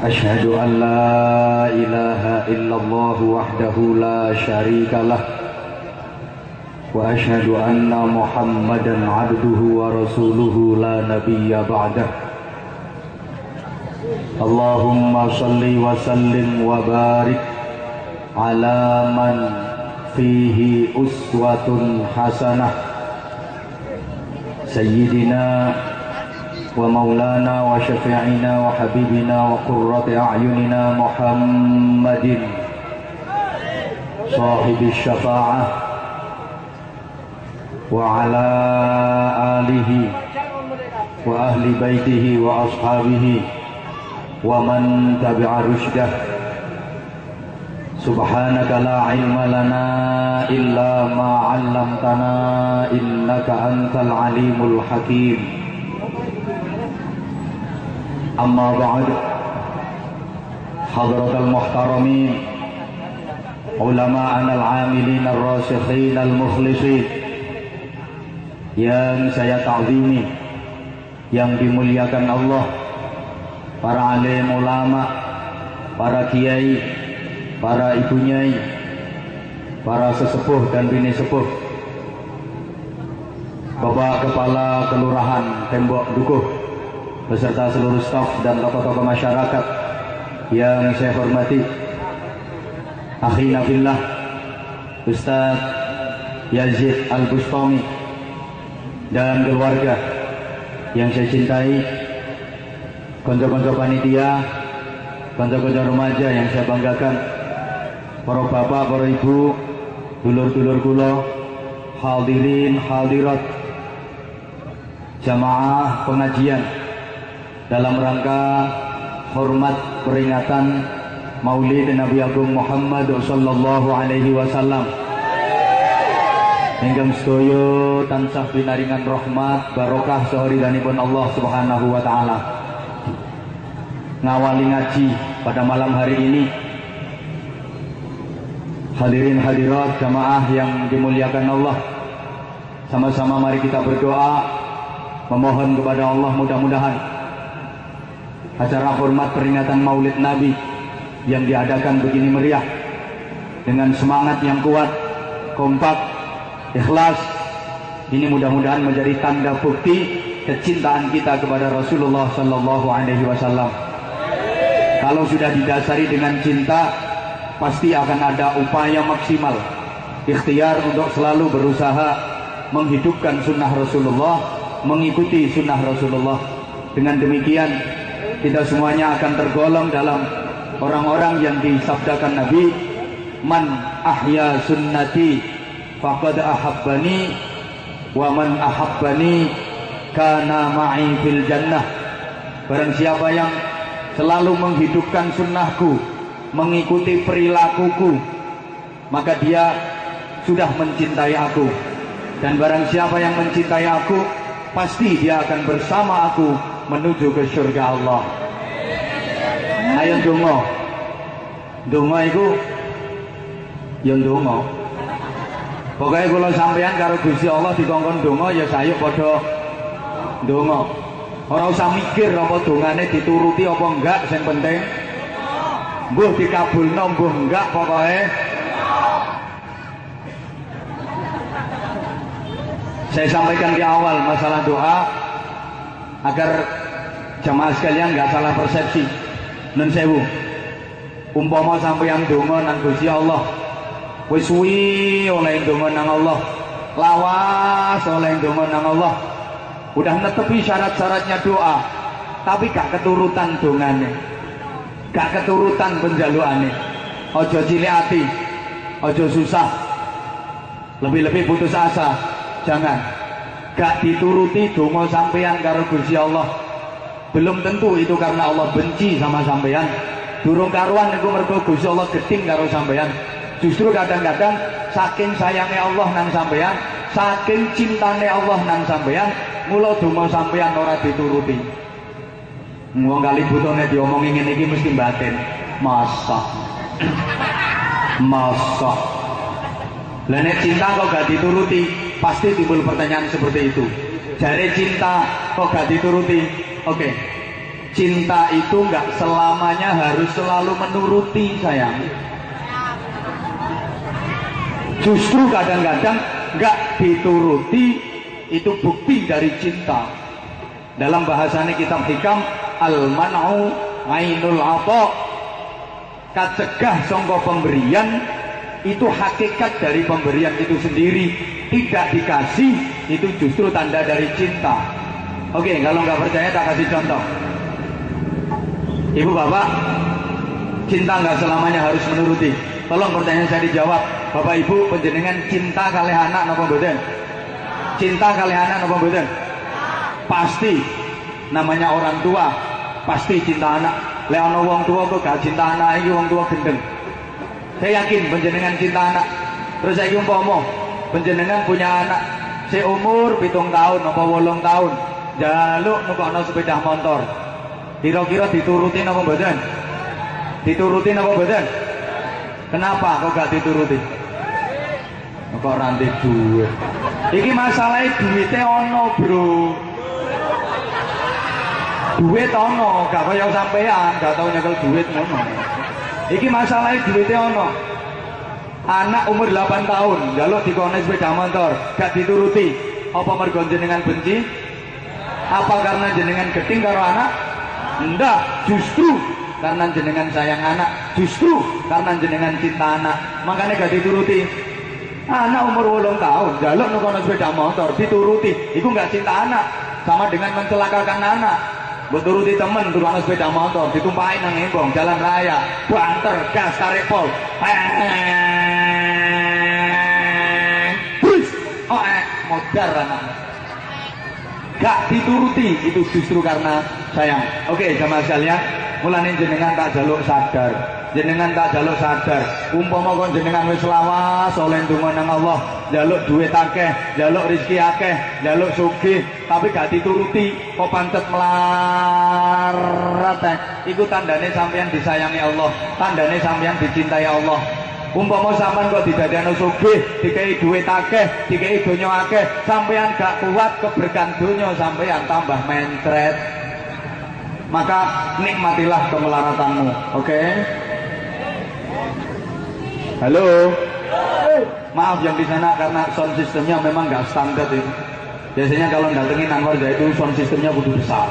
أشهد أن لا إله إلا الله وحده لا شريك له وأشهد أن محمدا عبده ورسوله لا نبي بعده اللهم صل وسلم وبارك على من فيه أسوة حسنة سيدنا ومولانا وشفيعنا وحبيبنا وقرة أعيننا محمد صاحب الشفاعة وعلى آله وأهل بيته وأصحابه ومن تبع رشده سبحانك لا علم لنا إلا ما علمتنا إنك أنت العليم الحكيم أما بعد حضرة المحترمين علماءنا العاملين الراسخين المخلصين yang saya ta'zimi, yang dimuliakan Allah, para alim ulama, para kiai, para ibu nyai, para sesepuh dan bini sepuh, Bapak Kepala Kelurahan Tembok Dukuh beserta seluruh staf dan tokoh-tokoh masyarakat yang saya hormati, akhina fillah Ustaz Yazid Al-Bustami dan keluarga yang saya cintai, konco-konco panitia, konco-konco remaja yang saya banggakan, para bapak, para ibu, dulur-dulur kula, hadirin, hadirat, jamaah pengajian dalam rangka hormat peringatan Maulid Nabi Agung Muhammad sallallahu alaihi wasallam. Ingkang sedaya tansah pinaringan rahmat barokah sauridanipun Allah Subhanahu wa taala. Ngawali ngaji pada malam hari ini, hadirin hadirat jamaah yang dimuliakan Allah, sama-sama mari kita berdoa memohon kepada Allah mudah-mudahan acara hormat peringatan Maulid Nabi yang diadakan begini meriah dengan semangat yang kuat, kompak, ikhlas ini mudah-mudahan menjadi tanda bukti kecintaan kita kepada Rasulullah Sallallahu Alaihi Wasallam. Kalau sudah didasari dengan cinta, pasti akan ada upaya maksimal, ikhtiar untuk selalu berusaha menghidupkan sunnah Rasulullah, mengikuti sunnah Rasulullah. Dengan demikian, tidak semuanya akan tergolong dalam orang-orang yang disabdakan Nabi, man ahya sunnati faqad ahabbani wa man ahabbani kana ma'i fil jannah. Barang siapa yang selalu menghidupkan sunnahku, mengikuti perilakuku, maka dia sudah mencintai aku. Dan barang siapa yang mencintai aku, pasti dia akan bersama aku menuju ke surga Allah. Ayo donga. Donga iku ya donga. Pokoke kula sampeyan karo Gusti Allah dikongkon donga ya sayuk padha donga. Ora usah mikir apa dongane dituruti apa enggak, sing penting mbuh dikabulno mbuh enggak pokoke. Saya sampaikan di awal masalah doa agar jamaah sekalian nggak salah persepsi. Nun sewu, umpama sampeyan donga nang Gusti Allah, wis suwi oleh donga nang Allah, lawas oleh donga nang Allah, udah netepi syarat-syaratnya doa tapi gak keturutan dongane, gak keturutan penjaluane, ojo cilik ati, ojo susah, lebih-lebih putus asa, jangan. Gak dituruti donga sampeyan karo Gusti Allah, belum tentu itu karena Allah benci sama sampeyan, durung karuan niku mergo Gusti Allah gedeng karo sampeyan. Justru kadang-kadang saking sayangnya Allah nang sampeyan, saking cintane Allah nang sampeyan, mula donga sampeyan ora dituruti. Wong kali butone diomongi ngene iki mesti batin. Masak. Masak. Lah nek cinta kok gak dituruti, pasti timbul pertanyaan seperti itu. Jare cinta kok gak dituruti? Oke. Cinta itu nggak selamanya harus selalu menuruti, sayang. Justru kadang-kadang nggak dituruti itu bukti dari cinta. Dalam bahasanya kitab hikam, al-man'u ainul ato, kacegah songko pemberian itu hakikat dari pemberian itu sendiri. Tidak dikasih itu justru tanda dari cinta. Oke, kalau nggak percaya tak kasih contoh. Ibu bapak, cinta nggak selamanya harus menuruti. Tolong pertanyaan saya dijawab. Bapak ibu penjenengan cinta kalih anak napa mboten? Cinta kalih anak napa mboten? Pasti. Namanya orang tua pasti cinta anak. Lek ana wong tua kok gak cinta anak iki wong tua gendeng. Saya yakin penjenengan cinta anak. Terus saiki umpama penjenengan punya anak seumur 7 tahun napa 8 tahun, njaluk nukokno sepeda motor. Kira-kira dituruti apa mboten? Dituruti apa mboten? Kenapa kok gak dituruti? Kok ranti duit? Iki masalahnya duitnya ono bro. Duit ono, gak kaya sampean, gak tau nyekel duit ono. Iki masalahnya duitnya ono. Anak umur 8 tahun, njaluk dikone sepeda motor, gak dituruti. Apa mergo jenengan benci? Apa karena jenengan gedeng karo anak? Enggak, justru karena jenengan sayang anak, justru karena jenengan cinta anak, makanya gak dituruti. Anak umur 8 tahun njaluk nukono sepeda motor dituruti, itu gak cinta anak, sama dengan mencelakakan anak. Dituruti temen nukono sepeda motor ditumpahin nang embong jalan raya, banter gas tarik pol, modar anak. Gak dituruti itu justru karena sayang. Oke, jamaah sekalian, mulane jenengan tak jaluk sadar. Jenengan tak jaluk sadar. Umpama kon jenengan wis lawas oleh donga nang Allah, jaluk duit akeh, jaluk rezeki akeh, jaluk sugih, tapi gak dituruti, kok pancet melarat. Iku tandane sampeyan disayangi Allah, tandane sampeyan dicintai Allah. Umpama sampean kok didadekno sugih, dikai duit akeh, dikai donya akeh, sampean gak kuat keberkahan donya sampean tambah mencret. Maka nikmatilah kemelaratanmu, oke? Halo. Maaf yang di sana karena sound sistemnya memang gak standar ini. Biasanya kalau datengin Angkorja itu sound sistemnya kudu besar.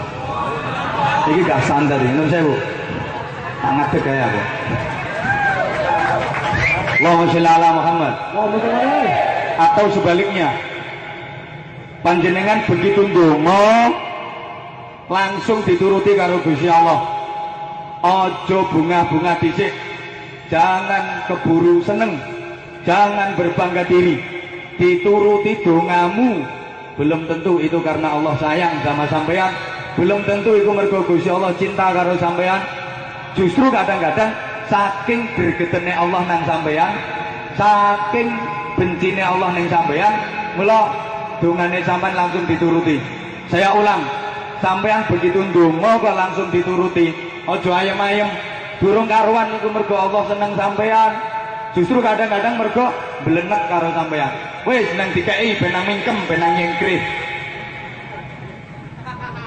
Ini gak standar ini, menurut saya bu. Sangat tegak ya bu. Allahumma sholli ala Muhammad. Atau sebaliknya, panjenengan begitu ndonga langsung dituruti karo Gusti Allah. Ojo bunga-bunga dhisik, jangan keburu seneng, jangan berbangga diri. Dituruti dongamu belum tentu itu karena Allah sayang sama sampean, belum tentu itu mergo Gusti Allah cinta karo sampean. Justru kadang-kadang saking bergetene Allah nang sampeyan, saking bencine Allah nang sampeyan, mula dongane sampean langsung dituruti. Saya ulang, sampean begitu ndonga kok langsung dituruti. Ojo ayem-ayem, durung karuan niku mergo Allah seneng sampean. Justru kadang-kadang mergo blenek karo sampean. Wis nang dikeki ben nang mingkem ben nang nyengkrih.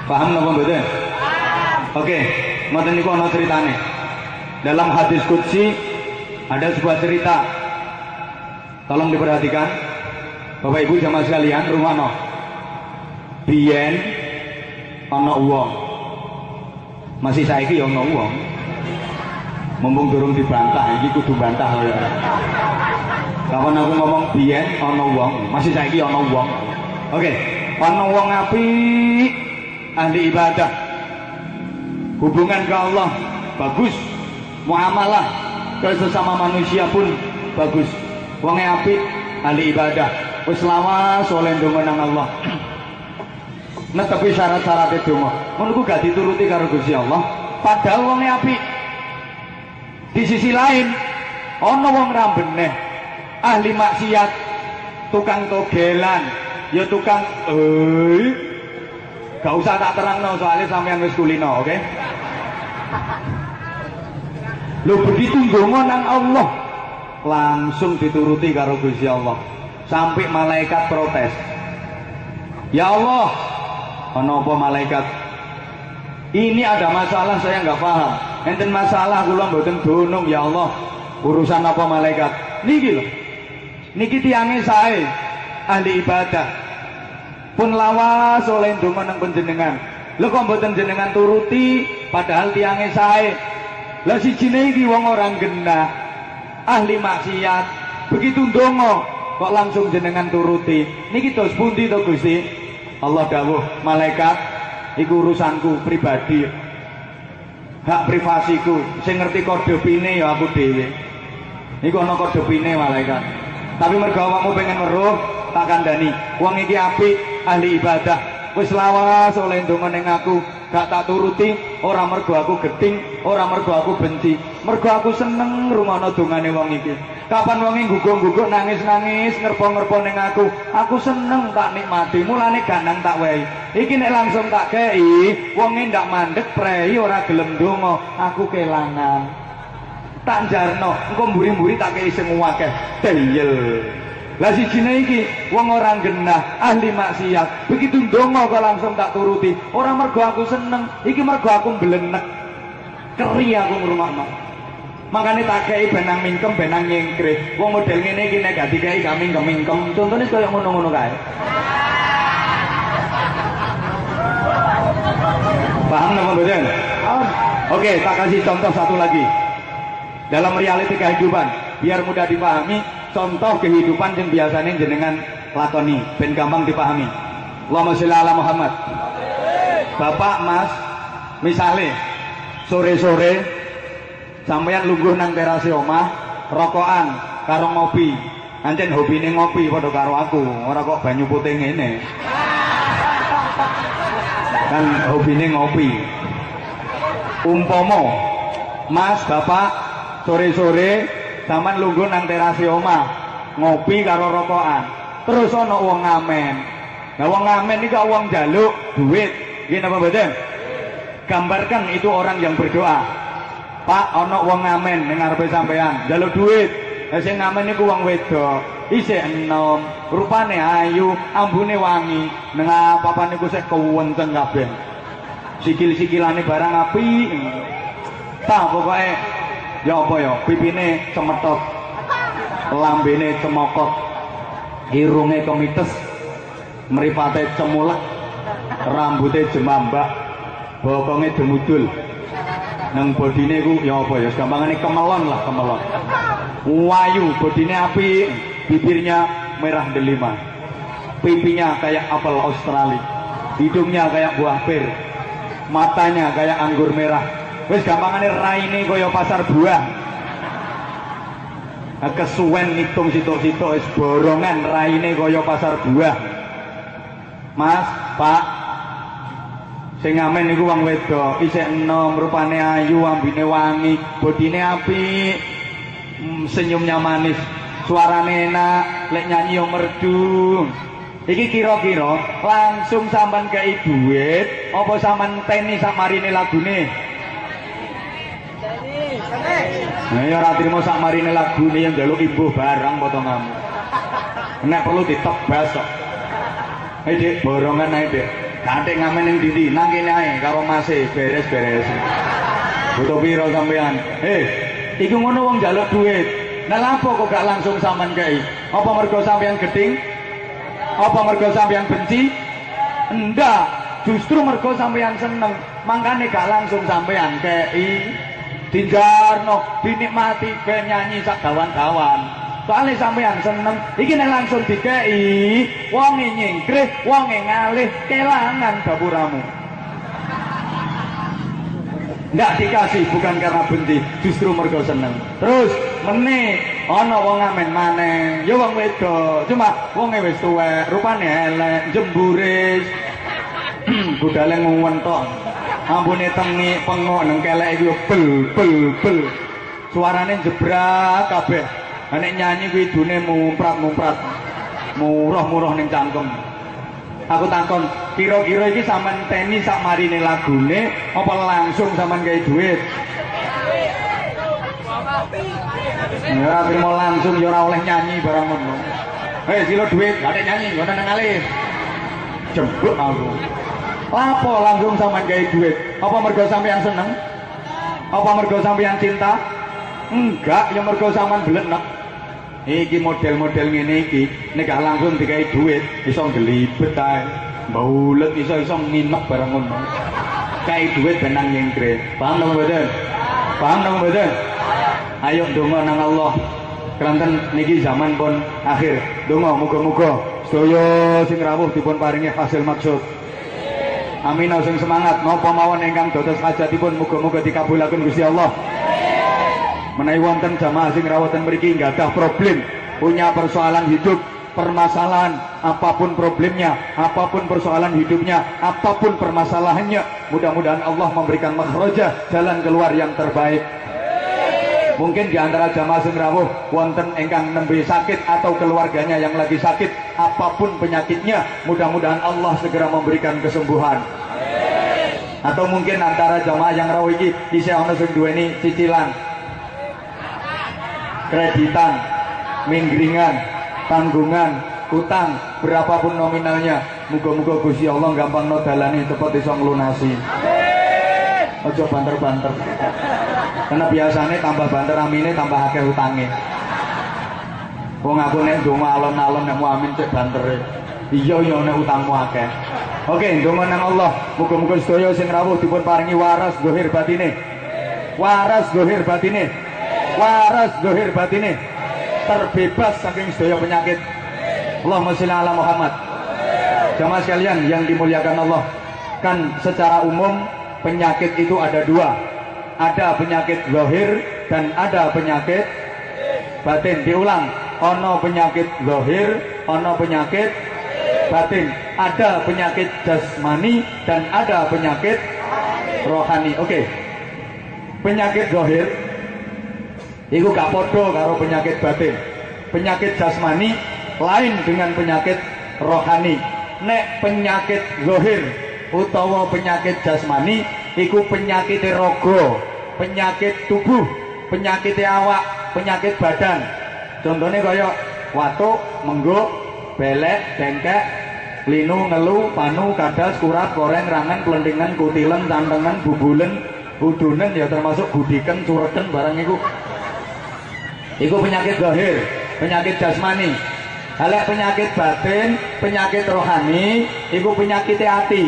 Paham napa mboten? Oke, mboten niku ana critane. Dalam hadis qudsi ada sebuah cerita. Tolong diperhatikan Bapak Ibu jamaah sekalian, rumakno. Biyen ana wong. Masih saiki ya ana wong. Mumpung durung dibantah iki kudu bantah kaya. Kapan aku ngomong biyen ana wong, masih saiki ya ana wong. Oke, ana wong apik ahli ibadah. Hubungan ke Allah bagus. Muamalah ke sesama manusia pun bagus. Wonge apik, ahli ibadah, wis lawas oleh ndonga nang Allah. Nek tapi syarat-syaratnya donga, ngono ku gak dituruti karo Gusti Allah, padahal wonge apik. Di sisi lain, ono wong rambeneh, ahli maksiat, tukang togelan, ya tukang, gak usah tak terangno soalnya sampean wis kulino, oke? Lo begitu ndonga nang Allah, langsung dituruti karo Gusti Allah, sampai malaikat protes. Ya Allah, ono apa malaikat? Ini ada masalah saya nggak paham. Enten masalah kula mboten dunung ya Allah. Urusan apa malaikat? Niki lho. Niki tiange sae ahli ibadah. Pun lawas oleh ndonga nang panjenengan. Lho kok mboten jenengan turuti padahal tiange sae. Lah sijine iki wong orang genah, ahli maksiat. Begitu ndonga kok langsung jenengan turuti. Niki dos pundi to Gusti? Allah dawuh, malaikat iku urusanku pribadi. Hak privasiku, sing ngerti kode pine ya aku dhewe. Iku ana kode pine malaikat. Tapi mergo awakmu pengen weruh, tak kandhani. Wong iki apik, ahli ibadah. Wis lawas oleh ndonga ning aku, gak tak turuti, ora mergo aku gething, ora mergo aku benci. Mergo aku seneng rungono dongane wong iki. Kapan wong iki ngguguk-ngguguk nangis-nangis, ngerpo-ngerpo ning aku seneng tak nikmati. Mulane gandang tak wehi. Iki nek langsung tak kei, wonge ndak mandeg prei ora gelem ndonga, aku kelangan. Tak jarno, engko mburi-mburi tak kei sing akeh. Deyel. Lah sijine iki wong ora genah, ahli maksiat. Begitu ndonga kok langsung tak turuti. Ora mergo aku seneng, iki mergo aku mblenek. Keri aku ngrungokno. Makane tak kei benang mingkem, benang nyengkreh. Wong model ngene iki nek gak dikei gak mingkem-mingkem. Contone koyo ngono-ngono kae. Paham napa mboten? Oke, tak kasih contoh satu lagi. Dalam realiti kehidupan, biar mudah dipahami, contoh kehidupan yang biasanya jenengan lakoni, ben gampang dipahami. Allahumma sholli ala Muhammad. Bapak, Mas, misale sore-sore sampeyan lungguh nang terase omah, rokokan karo ngopi. Ancen hobine ngopi padha karo aku, ora kok banyu putih ngene. Kan hobine ngopi. Umpama Mas, Bapak sore-sore sampean lungguh nang terase omah, ngopi karo rokokan. Terus ana wong ngamen. Lah wong ngamen iki wong njaluk duit. Nggih napa mboten? Gambarkan itu orang yang berdoa. Pak, ana wong ngamen ning ngarepe sampean, njaluk duit. Lah sing ngamen niku wong wedok. Isih enom, rupane ayu, ambune wangi, nengah papan niku sik kuwenteng kabeh. Sikil-sikilane barang apik. Tah pokoke ya apa ya, pipine cemetot. Lambene cemokot. Irunge kemites. Mripate cemulek. Rambute jemambak. Bokonge demudul. Nang bodine ku ya apa ya, gampangane kemelon lah, kemelon. Wayu, bodine apik. Bibirnya merah delima, pipinya kayak apel Australia, hidungnya kayak buah pir, matanya kayak anggur merah. Wes gampangane raine kaya pasar buah. Kesuwen ngitung sitok-sitok wis borongan raine kaya pasar buah. Mas, Pak, sing ngamen niku wong wedok, isih enom, rupane ayu, ambine wangi, bodine apik, senyumnya manis. Suarane enak, lek nyanyi yo merdu. Iki kira-kira langsung sampean kei duit, apa sampean teni sak marine lagune? Teni. Ya ora trimo sak marine lagune yang njaluk imbuh barang potonganmu. Nek perlu ditebas kok. Hei Dik, borongan ae Dik. Ganti ngamen ning ndi? Nang kene ae karo Mase, beres-beres. Butuh piro sampean? Hei, iku ngono wong njaluk duit. Nah lapo kok gak langsung sampean kei? Apa mergo sampean geding? Apa mergo sampean benci? Enggak, justru mergo sampean seneng. Makanya gak langsung sampean kei. Dijarno, dinikmati, ben nyanyi sak kawan-kawan. Soalnya sampean seneng. Iki nek langsung dikei, wonge nyengkreh, wonge ngalih, kelangan dapuramu. Ndak dikasih bukan karena benci, justru mergo seneng. Terus meneh ana wong ngamen maneh, ya wong wedok, cuma wonge wis tuwek, rupane elek, jemburis. Budale nguwentok. Ambune tengi, pengok nang keleke yo bel bel bel. suarane jebrak kabeh. Nek nyanyi kuwi idune mumprat-mumprat. Murah-murah ning cangkem. Aku takon, kira-kira iki sampean teni sak marine lagune apa langsung sampean gawe duit? Ya, terima langsung ya ora oleh nyanyi barang ngono. Hei, silo duit, gak ada nyanyi, ngono nang alih. Jembuk aku. Lapo langsung sampean gawe duit? Apa mergo sampean seneng? Apa mergo sampean cinta? Enggak, ya mergo sampean blenek. Iki model-model ngene iki nek gak langsung dikai duit iso nglibet ae. Maulid iso-iso nginep bareng ngono. Kai duit benang nyengkre. Paham nang mboten? Paham nang mboten? Ayo donga nang Allah. Kelanten niki zaman pun akhir. Donga muga-muga sedaya sing rawuh dipun paringi hasil maksud. Amin, sing semangat napa mawon ingkang dados hajatipun muga-muga dikabulaken Gusti Allah. Menawi wonten jamaah sing rawatan mriki nggadah problem, punya persoalan hidup, permasalahan apapun problemnya, apapun persoalan hidupnya, apapun permasalahannya, mudah-mudahan Allah memberikan makhrajah, jalan keluar yang terbaik. Mungkin di antara jamaah sing rawuh wonten ingkang nembe sakit atau keluarganya yang lagi sakit, apapun penyakitnya, mudah-mudahan Allah segera memberikan kesembuhan. Atau mungkin antara jamaah yang rawuh iki isih ana sing duweni cicilan, kreditan, minggringan, tanggungan, utang, berapapun nominalnya, muga-muga Gusti Allah gampang no dalane cepet iso nglunasi. Ojo banter-banter. Karena biasanya tambah banter amine tambah akeh utange. Wong aku nek donga alon-alon nek mau amin cek bantere. Iya ya nek utangmu akeh. Oke, donga nang Allah, muga-muga sedaya sing rawuh dipun paringi waras zahir batine. Waras zahir batine. Waras zahir batine. Terbebas saking sedaya penyakit. Allahumma shalli ala Muhammad. Jamaah sekalian yang dimuliakan Allah, kan secara umum penyakit itu ada dua, ada penyakit zahir dan ada penyakit batin. Diulang, ono penyakit zahir, ono penyakit batin. Ada penyakit jasmani dan ada penyakit rohani. Oke, penyakit zahir itu gak podo karo penyakit batin. Penyakit jasmani lain dengan penyakit rohani. Nek penyakit zahir utawa penyakit jasmani iku penyakit rogo, penyakit tubuh, penyakit awak, penyakit badan. Contohnya kaya watuk, mengguk, belek, dengkek, linu, ngelu, panu, kadas, kurat, koreng, rangan, pelendingan, kutilen, tantengan, bubulen, udunen, ya termasuk gudiken, cureten, barang iku. Iku penyakit zahir, penyakit jasmani. Halek penyakit batin, penyakit rohani, iku penyakit hati,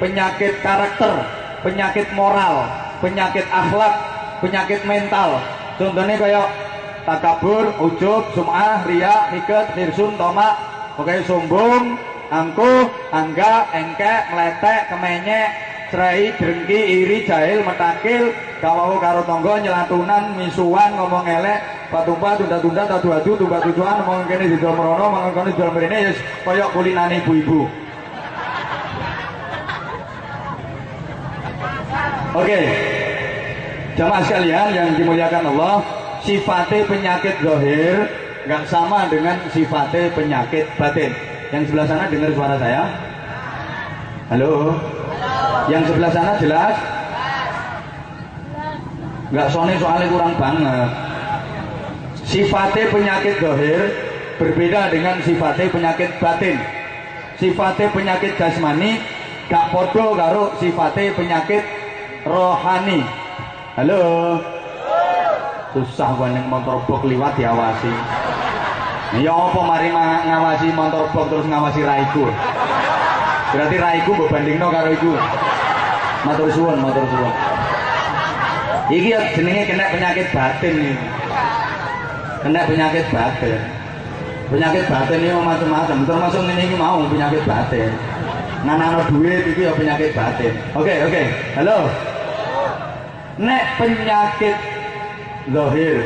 penyakit karakter, penyakit moral, penyakit akhlak, penyakit mental. Contohnya kayak takabur, ujub, sum'ah, riya, hiket, hirsun, tomak, oke, sombong, angkuh, angga, engkek, ngeletek, kemenyek, cerai, drengki, iri, jahil, metakil, kawawu karo tonggo, nyelantunan, misuan, ngomong elek, patumpah, tunda-tunda, tadu-adu, tumba-tujuan, ngomong kene di dalam merono, ngomong kene di dalam merine, yes, koyok kulinane ibu-ibu. Oke, jamaah sekalian yang dimuliakan Allah, sifatnya penyakit zahir nggak sama dengan sifatnya penyakit batin. Yang sebelah sana dengar suara saya? Halo? Yang sebelah sana jelas? Nggak sone soalnya kurang banget. Sifatnya penyakit zahir berbeda dengan sifatnya penyakit batin. Sifatnya penyakit jasmani gak podo karo sifatnya penyakit rohani. Halo. Susah banget motor bok liwat diawasi. Ya apa mari ngawasi motor bok terus ngawasi raiku. Berarti raiku mbok bandingno karo iku. Matur suwun, matur suwun. Iki ya jenenge kena penyakit batin iki. Kena penyakit batin. Penyakit batin iki macam-macam. Termasuk ngene iki mau penyakit batin. Nanano duit iki ya penyakit batin. Oke, oke. Halo. Nek penyakit zahir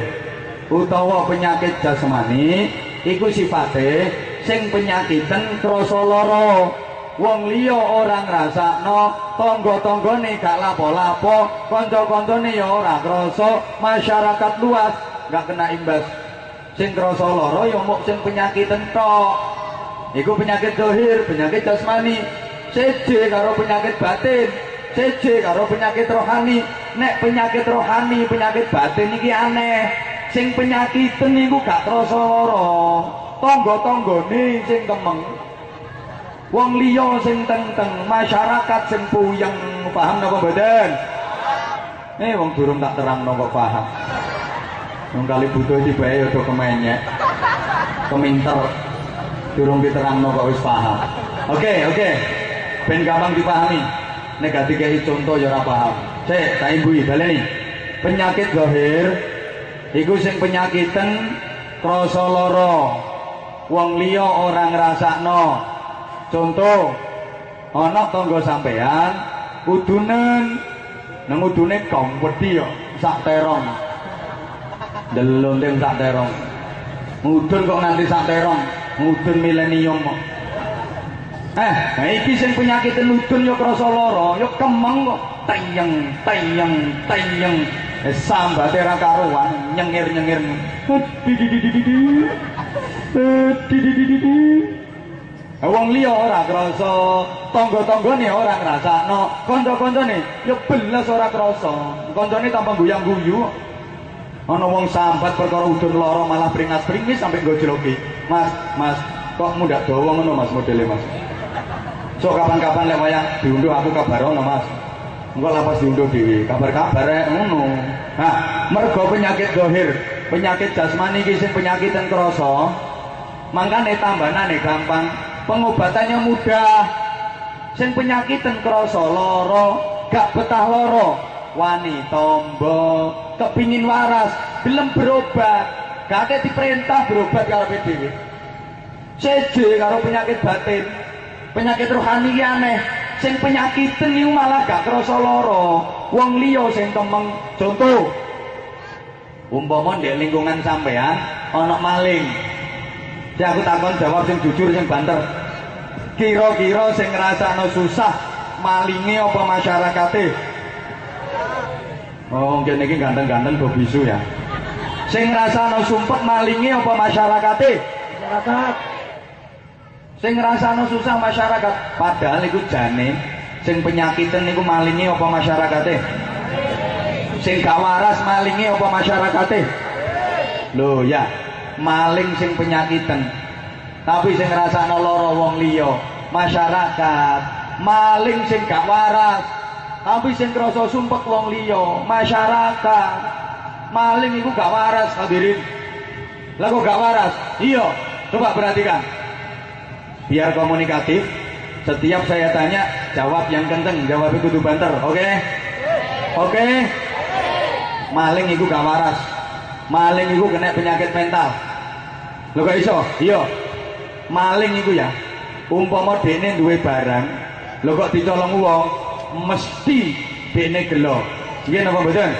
utawa penyakit jasmani iku sifate sing penyakiten krasa lara, wong liya orang rasakno, tangga-tanggane gak lapo-lapo, kanca-kancane ya ora krasa, masyarakat luas gak kena imbas. Sing krasa lara ya mung sing penyakit entok. Iku penyakit zahir, penyakit jasmani, seje karo penyakit batin, seje karo penyakit rohani. Nek penyakit rohani, penyakit batin iki aneh. Sing penyakiten niku gak krasa lara, tangga-tanggane sing kemeng. Wong liya sing tenteng, masyarakat sing puyeng, paham napa mboten? Wong durung tak terangno kok paham. Wong kali butuh tibae ya do kemenyek. Keminter. Durung diterangno kok wis paham. Oke. Ben gampang dipahami. Nek gak dikeki contoh ya ora paham. Sik, tak imbuhi baleni. Penyakit zahir iku sing penyakiten krasa lara. Wong liya ora ngrasakno. Contoh, ana tangga sampean udunen nang udune kong wedi yo sak terong. Delundeng sak terong. Mudun kok nganti sak terong, mudun milenium kok. Iki sing penyakit mudun yo krasa lara, yo kemeng kok teyeng. Sambate ra karuan nyengir-nyengir. Wong liya ora krasa, tangga-tanggane ora ngrasakno, kanca-kancane ya belas ora krasa. Kancane tanpa guyang-guyu. Ana wong sambat perkara udun lara malah bringas-bringis sampe ngojloki. Mas, kok mundak dawa ngono Mas modele Mas. Sok kapan-kapan lek wayang diundhuh aku kabarono Mas. Engko lapas diundhuh dhewe, kabar-kabar ngono. Mergo penyakit zahir, penyakit jasmani iki sing penyakiten krasa. Mangkane tambanane gampang. Pengobatannya mudah. Sing penyakiten krasa lara, gak betah lara, wani tombo, kepingin waras, gelem berobat, gak ada diperintah berobat karepe dhewe. Seje karo penyakit batin, penyakit rohani iki aneh. Sing penyakiten niku malah gak krasa lara, wong liya sing temeng. Contoh, umpama ndek lingkungan sampean ana maling. Ya aku takon jawab sing jujur sing banter. Kira-kira sing ngrasakno susah malinge apa masyarakate? Oh, kene iki ganteng-ganteng do bisu ya. Sing ngrasakno sumpet malinge apa masyarakate? Masyarakat. Sing ngrasakno susah masyarakat, padahal iku jane sing penyakiten niku malinge apa masyarakate? Sing gak waras malinge apa masyarakate? Lho ya. Maling sing penyakiten, tapi sing ngrasakno lara wong liya masyarakat. Maling sing gak waras, tapi sing krasa sumpek wong liya masyarakat. Maling iku gak waras hadirin. Lah kok gak waras? Iya, coba perhatikan. Biar komunikatif, setiap saya tanya jawab yang kenceng, jawab kudu banter. Oke. Maling iku gak waras. Maling iku kena penyakit mental. Lho kok iso? Iya. Maling iku ya. Umpama dene duwe barang, lho kok dicolong wong, mesti dene gelo. Nggih napa mboten?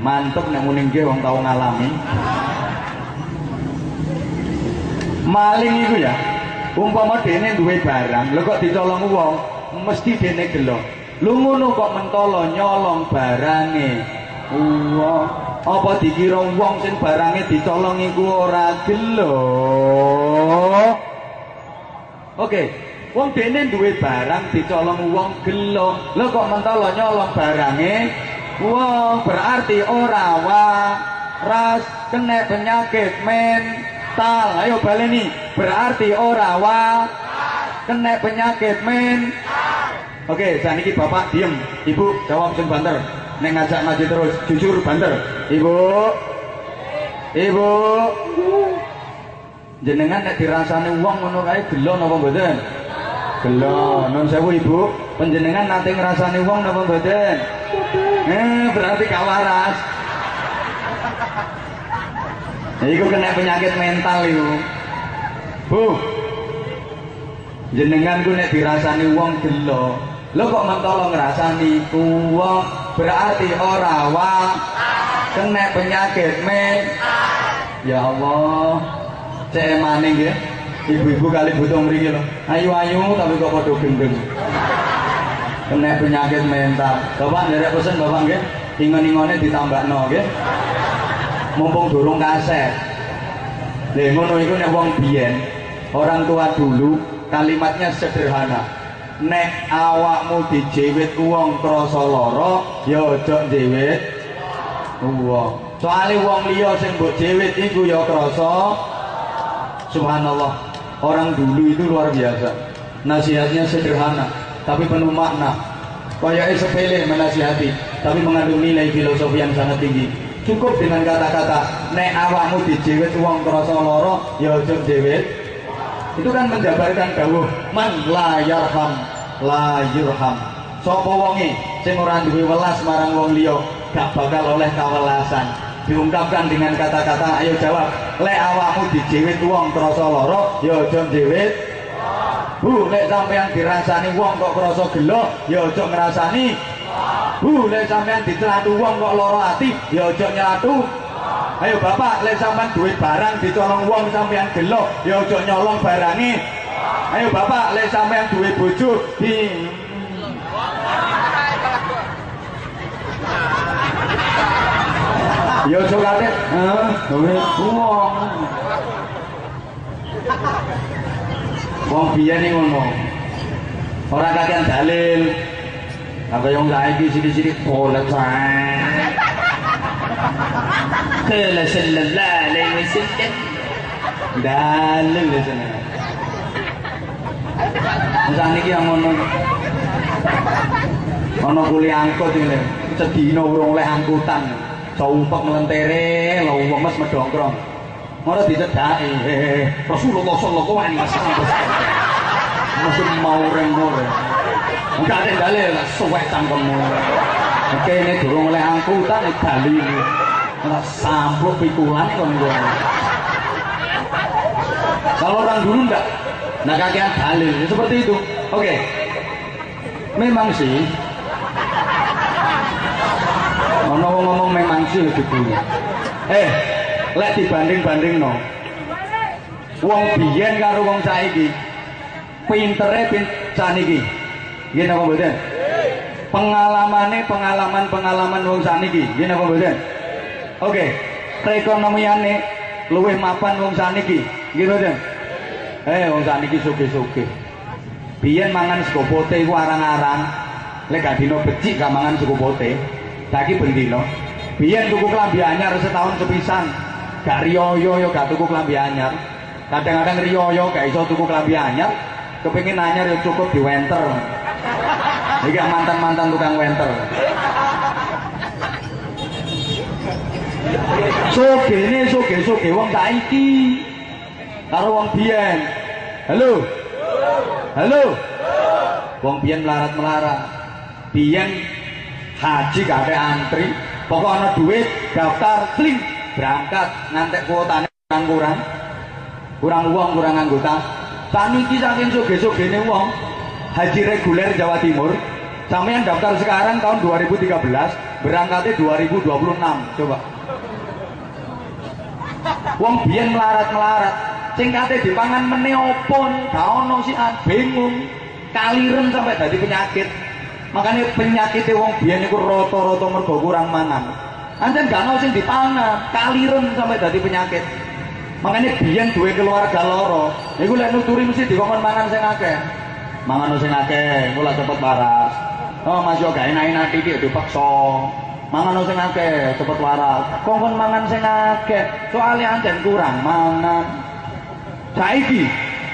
Mantep nek muni nggih wong tau ngalami. Maling iku ya. Umpama dene duwe barang, lho kok dicolong wong, mesti dene gelo. Lho ngono kok mentolo nyolong barange. Wah. Apa dikira wong sing barange dicolong iku ora gelo? Oke, wong dene duwe barang dicolong wong gelo. Lho kok mentolo nyolong barange? Wong berarti ora waras, kena penyakit mental. Ayo baleni, berarti ora waras, kena penyakit mental. Oke, saniki Bapak diem, Ibu jawab sing banter. Nek ngajak maju terus, jujur banter. Ibu, jenengan nek dirasane wong ngono kae gelo napa mboten? Gelo. Nun sewu Ibu, panjenengan nate ngrasane wong napa mboten? Berarti gak waras. Iku kena penyakit mental iku. Bu, jenengan ku nek dirasane wong gelo. Lho kok mentolo ngrasani wong? Berarti ora waras, kena penyakit mental. Ya Allah, cemane nggih. Ibu-ibu kali butuh mriki lho. Ayu-ayu tapi kok padha gendeng. Kena penyakit mental. Bapak nderek pesen Bapak nggih, ingon-ingone ditambahno nggih. Mumpung durung kaset. Lha ngono iku nek wong biyen, orang tua dulu kalimatnya sederhana. Nek awakmu dijewit wong krasa lara, ya aja njewit wong. Soale wong liya sing mbok jewit iku ya krasa. Subhanallah, orang dulu itu luar biasa. Nasihatnya sederhana, tapi penuh makna. Kayaknya sepele menasihati, tapi mengandung nilai filosofi yang sangat tinggi. Cukup dengan kata-kata, nek awakmu dijewit wong krasa lara, ya aja njewit. Itu kan menjabarkan dawuh man layarham, layurham. Sopo wonge sing ora duwe welas marang wong liya, gak bakal oleh kawelasan. Diungkapkan dengan kata-kata, ayo jawab, lek awakmu dijewit wong krasa lara ya aja njewit. Bu, lek sampean dirasani wong kok krasa gelo ya aja ngrasani. Bu, lek sampean ditlathu wong kok lara ati ya aja nylathu. Ayo Bapak, lek sampean duit barang dicolong wong sampean gelo ya aja nyolong barange. Ayo Bapak, lek sampean duwe bojo di yo cokate, duwe wong. Wong biyen ngono. Ora kakean dalil. Lah yo saiki sithik-sithik bolet sae. Kala sallallahu alaihi wasallam. Dalil lesane. Wong niki ngono. Ono kuliah angkot iki lho. Sedina urung oleh angkutan. Caumpek melentere, lawang mas medongkrong. Ngora dicedhaki. Rasulullah sallallahu alaihi wasallam. Masih mau reng-reng. Enggak ada dalil, suwek cangkemmu. Oke, ini durung oleh angkutan iki dalil. Ora sampluk pikulan kon ngono. Kalau orang dulu enggak nah kakean dalil, seperti itu. Oke. Memang sih ono wong ngomong memang sih dibunyi. Lek dibanding-bandingno. Wong biyen karo wong saiki pintere pincan iki. Nggih napa mboten? Pengalamane pengalaman wong saniki. Nggih napa mboten? Oke. Perekonomiane luwih mapan wong saniki. Nggih mboten? Wong saniki sugih-sugih. Biyen mangan sego pote iku arang-arang. Lek gak dino becik gak mangan sego pote. Lagi bendino, biyen tuku klambi anyar setahun sepisan, gak riyoyo yo gak tuku klambi anyar. Kadang-kadang riyoyo gak iso tuku klambi anyar, kepengin anyar yo cukup di wenter. Iki mantan-mantan tukang wenter. Sugene suge-suge wong saiki karo wong biyen. Halo. Halo. Wong biyen melarat-melarat. Biyen haji gak ada antri, pokok ana duit, daftar, sling, berangkat, ngantek kuotane kurang uang, kurang anggota. Saniki saking sugih-sugihne wong, haji reguler Jawa Timur, sampeyan daftar sekarang tahun 2013, berangkatnya 2026, coba. Wong biyen melarat-melarat, singkate dipangan meneopon, gak ono sian, bingung, kaliren sampai jadi penyakit. Makanya penyakit wong biyen iku rata-rata mergo kurang mangan. Ancen gak ono sing dipangan, kaliren sampai dadi penyakit. Makanya biyen duwe keluarga loro, iku lek nuturi mesti dikon mangan sing akeh. Mangan sing akeh, engko lak cepet waras. Oh, masih gak enak-enak iki dipaksa. Mangan sing akeh, cepet waras. Kongkon mangan sing akeh, soalé ancen kurang mangan. Saiki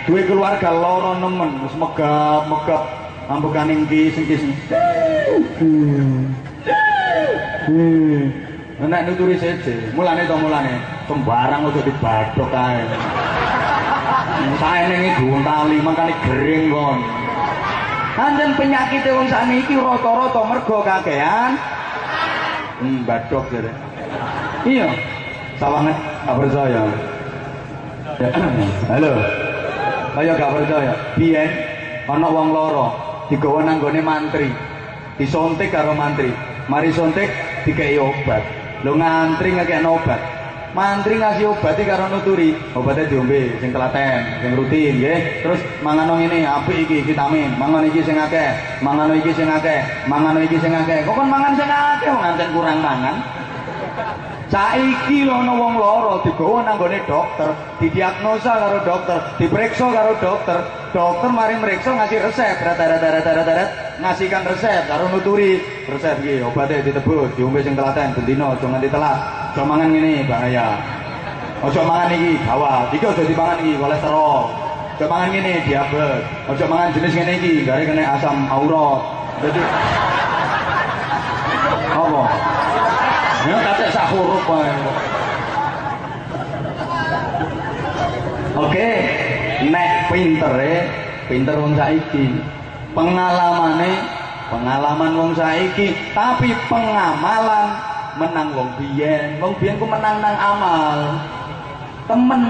duwe keluarga loro nemen, wis megap-megap. Ambekan iki sing nek nuturi seje, mulane sembarang aja dibadhok kae. Saene iki duntali mangkane gering kon. Anjen penyakite wong saniki rata-rata mergo kakehan badhok jare. Iya. Sawanget gak percaya. Halo. Ayo gak percaya. Biyen ana wong lara digawa nang gone mantri, disontek karo mantri, mari sontek dikei obat, lo ngantri ngekekno obat, mantri ngasih obat iki karo nuturi, obatnya diombe sing telaten, sing rutin nggih. Terus mangan ngene apik iki vitamin, mangan iki sing akeh, mangan iki sing akeh, mangan iki sing akeh. Kok kon mangan sing akeh wong nganten kurang mangan. Saiki lho ana wong lara digawa nang gone dokter, didiagnosa karo dokter, diperiksa karo dokter, dokter mari meriksa ngasih resep, ngasihkan resep karo nuturi, resep iki obate ditebus, diombe sing telaten ben dina aja nganti telat. Aja mangan ngene bahaya. Aja mangan iki gawat, iki aja dipangan iki kolesterol. Aja mangan ngene diabetes. Aja mangan jenis ngene iki gare kena asam urat. Dadi apa? Ya katek sak huruf wae. Oke, nek pintere, pinter wong saiki. Pengalamane, pengalaman wong saiki, tapi pengamalan menang wong biyen. Wong biyen ku menang nang amal. Temen,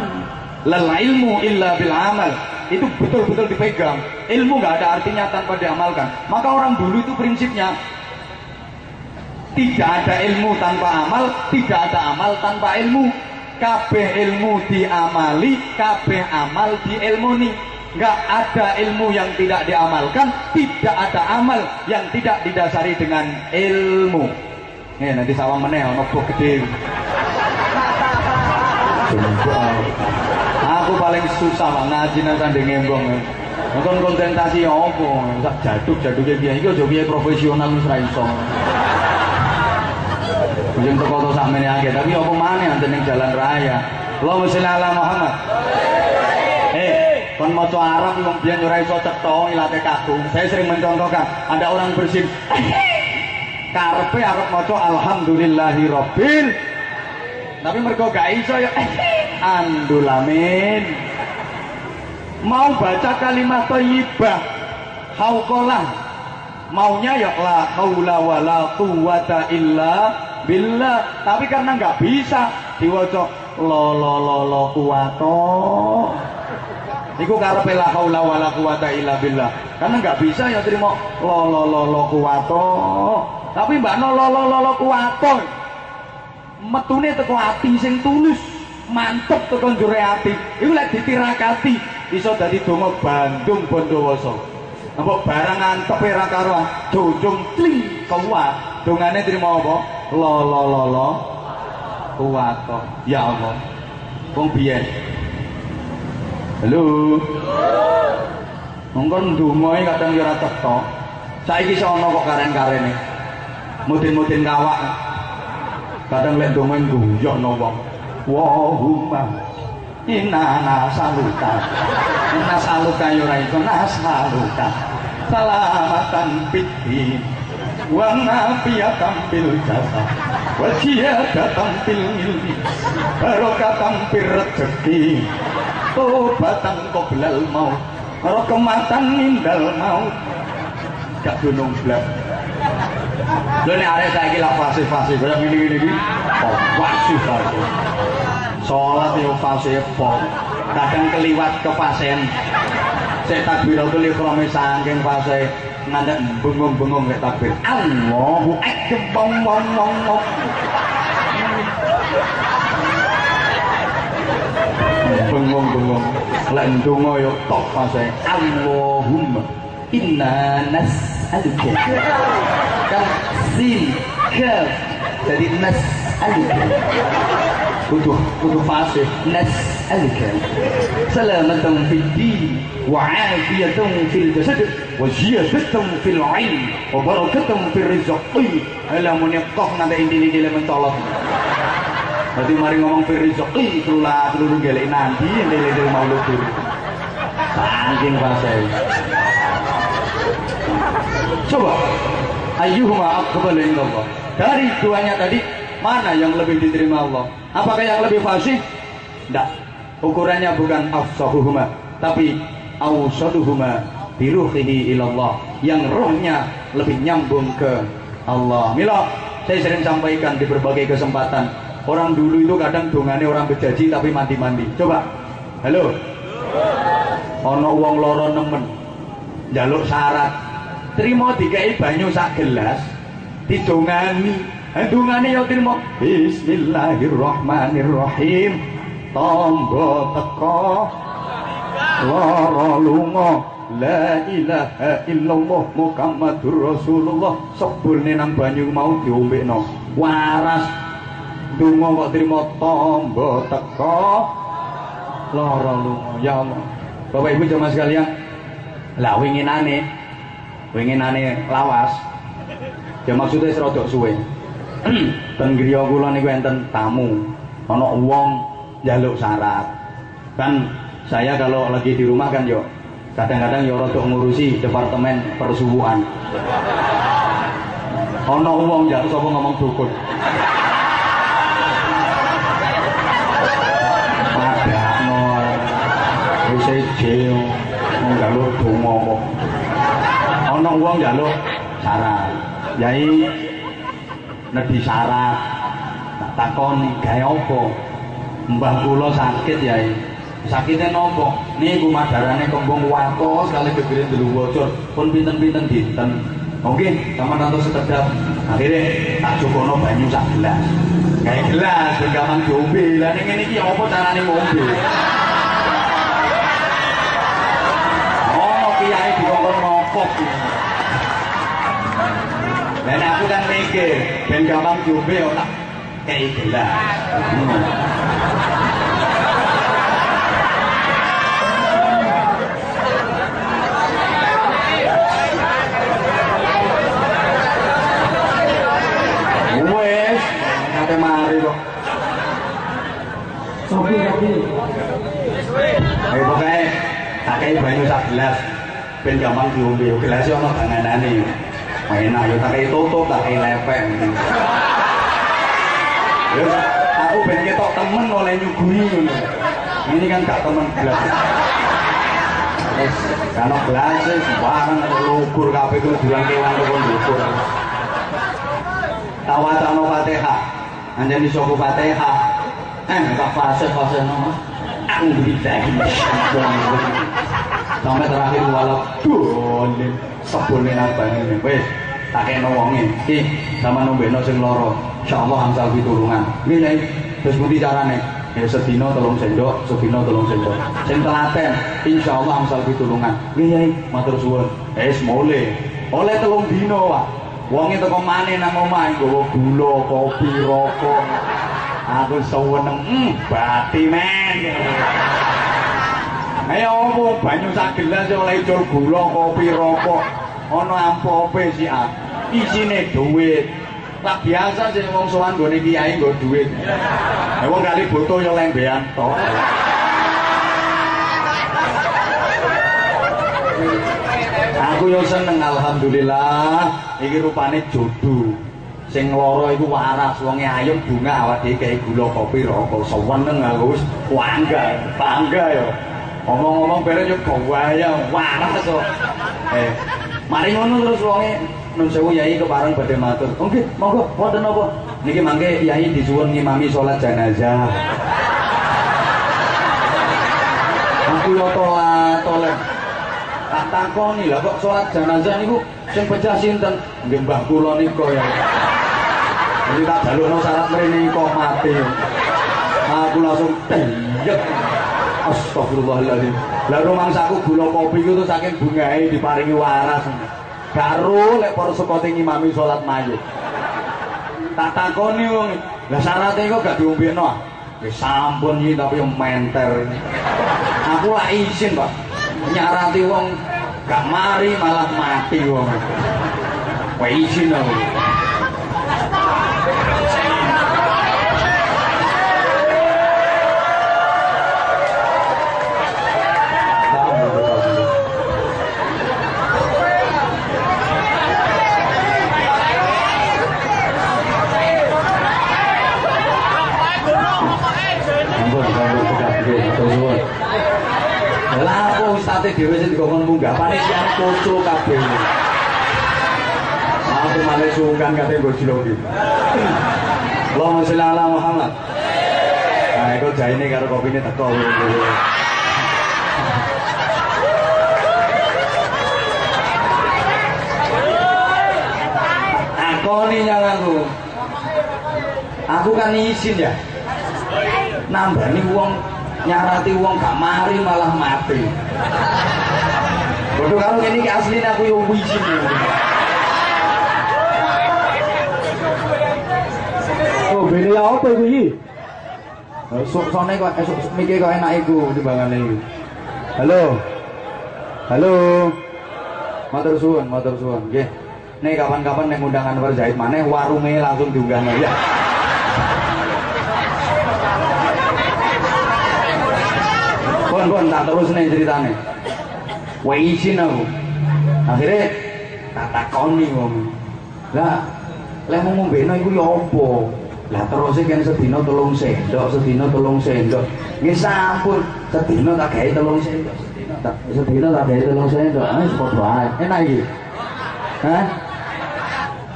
lal ilmu illa bil amal. Itu betul-betul dipegang. Ilmu enggak ada artinya tanpa diamalkan. Maka orang dulu itu prinsipnya tidak ada ilmu tanpa amal, tidak ada amal tanpa ilmu. Kabeh ilmu diamali, kabeh amal diilmuni. Enggak ada ilmu yang tidak diamalkan, tidak ada amal yang tidak didasari dengan ilmu. Nih nanti sawang meneh ono bok gede. Aku paling susah ngaji nang sanding embong. Nonton konsentrasi opo, sak jaduk-jaduke piye iki aja piye profesional wis ra iso. Ujung toko-toko sampeyan akeh, tapi apa maneh enten ning jalan raya. Allahumma sholli ala Muhammad. Eh, kon maca Arab wong biyen ora iso cetha ilate kagum. Saya sering mencontohkan, ada orang bersin. Karepe arep maca alhamdulillahirabbil. Tapi mergo gak iso ya andulamin. Mau baca kalimat thayyibah hauqalah. Maunya ya la haula wala quwata illa billah, tapi karena nggak bisa diwaca lo kuwato iku karepe la haula wala quwata illa billah, karena nggak bisa ya terima lo kuwato, tapi mbak no lo kuwato metune teko ati sing tulus mantep teko njure ati iku lek ditirakati iso dadi donga Bandung Bondowoso. Mbok barang antepe ra karo jojong cling kuwat dongane terima apa lo kuwato. Ya Allah wong biyen halo mongkon ndonga kadang ya ora cetha saiki iso ana kok karen-karene mudin-mudin kawak kadang lek ndonga ngguyokno wong wahumma inna saluka inna saluka ya ora iso nasaluka salamatan bidin wana pia tampil jasa wasiata tampil ilmi barokah tampil rezeki tobatan qoblal maut rokomatan nindal maut gak gunung blak lho nek arek saiki lak fasih-fasih kaya ngene-ngene iki fasih fasih salat yo fasih pol kadang keliwat kepasen sik takbiratul ikrame saking fasih ngandak bengong-bengong kayak takbir Allahu Akbar bong-bong-bong bengong-bengong lain dungo yuk tok pasai Allahumma inna nas'aluka kan sin kaf jadi nas'aluka kudu fasih nas'aluka salamatan fid din wa afiyatan fil jasad wa ziyadatan fil ilm wa barakatan fil rizqi alamune kok nganti indine-indine mencolot dadi mari ngomong fil rizqi trula trulu gelek nanti indine-indine maulud anjing fasih coba ayyuhuma aqbalu indallah dari duanya tadi mana yang lebih diterima Allah? Apakah yang lebih fasih? Tidak. Ukurannya bukan afsahuhuma, tapi awsaduhuma biruhihi ilallah. Yang rohnya lebih nyambung ke Allah. Mila, saya sering sampaikan di berbagai kesempatan. Orang dulu itu kadang dongane orang bejaji tapi mandi-mandi. Coba. Halo. Ono wong loro nemen. Njaluk syarat. Trimo dikai banyu sak gelas didongani. Endungane yo trimo bismillahirrahmanirrahim tombo teko loro lunga la ilaha illallah Muhammadur Rasulullah sebulne nang banyu mau diombekno waras ndonga kok trimo tombo teko loro lunga ya Allah. Bapak Ibu jamaah sekalian, lah winginane lawas. Ya maksudnya serodok suwe. Tenggriya kula niku enten tamu, ana wong njaluk syarat. Kan saya kalau lagi di rumah kan yo kadang-kadang yo rodok ngurusi departemen persuwuan. Ana wong njaluk sapa ngomong dukun. Padahal wis jeo njaluk donga kok. Ana wong njaluk syarat. Yai nedhi syarat. Tak takoni gawe apa? Mbah kula sakit, Yai. Sakite napa? Niku madarane kembung watos kalih gegere ndelung bocor. Pun pinten-pinten dinten. Nggih, sampeyan ngantos sekedhap. Akhire tak jokono banyu sak gelas. Gawe gelas ben gampang diombe. Lah ning ngene iki apa carane ngombe? Oh, kiai dikongkon mokok. Dan aku kan mikir, ben gampang diombe yo tak kei gelas. Wes, kate mari kok. Sopi. Ayo pokoke tak kei banyu sak gelas. Ben gampang diombe. Gelas yo ana banganane yo. Enak yo tak tutup tak lepek. Terus aku ben ketok temen oleh nyuguri ngono. Ini kan gak temen gelas. Wes, kan gelas barang lukur kabeh kudu diangkewan kok ndukur. Tawacana Fatihah. Anjen iso ku Fatihah. Gak fase-fase ngono. Aku ditai. Sampai terakhir walap boleh sebelum abangnya wes tak kena wongin ih sama nombeno sing loro insyaallah angsal pitulungan ini terus putih carane ya sedina telung sendok sedina telung sendok sing telaten insyaallah angsal pitulungan ini matur suwun es mole oleh telung dina wak wongi teko maneh nang omah nggawa gula kopi rokok aku seneng bati men. Ayo opo banyu sak gelas oleh cur gula kopi rokok ana ampope sik ah isine dhuwit tak biasa sing wong sowan gone kiai nggo dhuwit ha wong kali butuh yo lembean tok aku yo seneng alhamdulillah iki rupane jodoh sing loro iku waras wonge ayem bunga awake dhewe kaya gula kopi rokok seneng aku wis bangga yo. Ngomong-ngomong bareng yo gawaya waras to. Mari ngono terus wonge nun sewu Yai kepareng badhe matur. Nggih, monggo wonten napa? Niki mangke Yai disuwun ngimami salat jenazah. Aku yo tolak. Tak takoni lha kok salat jenazah niku sing pecah sinten? Nggih mbah kula nika ya. Iki tak jalukno syarat mrene kok mati. Aku langsung teyek. Astagfirullahaladzim. Lalu mangsaku gula kopi itu saking bungai diparingi waras. Garu lek para sekote ngimami salat mayit. Tak takoni wong, lah syaraté kok gak diombekno. Wis sampun iki tapi menter. Aku lak izin, Pak. Nyarati wong gak mari malah mati wong. Kowe izin aku. Sate dhewe sing dikongkon munggapane sian koco kabeh. Aku malah sungkan kate nggo jilong iki. Allahumma sholli ala Muhammad. Nah, iku jaine karo kopine teko. Takoni nyalanku. Aku kan izin ya. Nambani wong nyarati wong gak mari malah mati. Waduh kalau ini asli aku yang izin ya. Oh beli apa itu ini? Sone kok esok mikir kok enak iku timbangane. Halo. Halo. Matur suwun, matur suwun. Nggih. Nek kapan-kapan nek ngundang Anwar Zahid maneh warunge langsung diunggah ya. Kon tak terus nih ceritane. Wae izin aku. Akhire tak takoni wong. Lah, lek mung ngombeno iku ya apa? Lah terusnya kan sedina telung sendok, sedina telung sendok. Nggih sampun, sedina tak gawe telung sendok, sedina tak gawe telung sendok. Wis padha ae. Enak iki. Hah?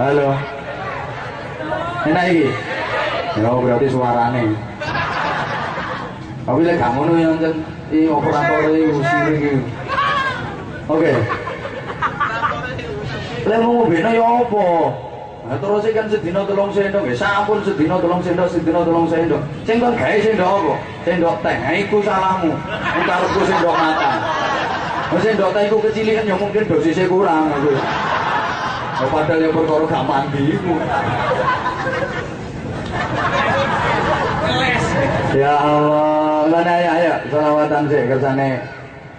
Halo. Enak iki. Ya berarti suarane. Tapi lek gak ngono yang iki operator iki usir iki. Oke. Lah mau beno ya apa? Nah, terus kan sedina telung sendok, ya sampun sedina telung sendok, sedina telung sendok. Sing kon gawe sendok apa? Sendok teh, iku salahmu. Utarku sendok matang. Wes sendok teh iku kecilikan ya mungkin dosisnya kurang aku. Oh, padahal yang perkara gak mandi iku. Ya Allah, lan ayo selawatan sik kersane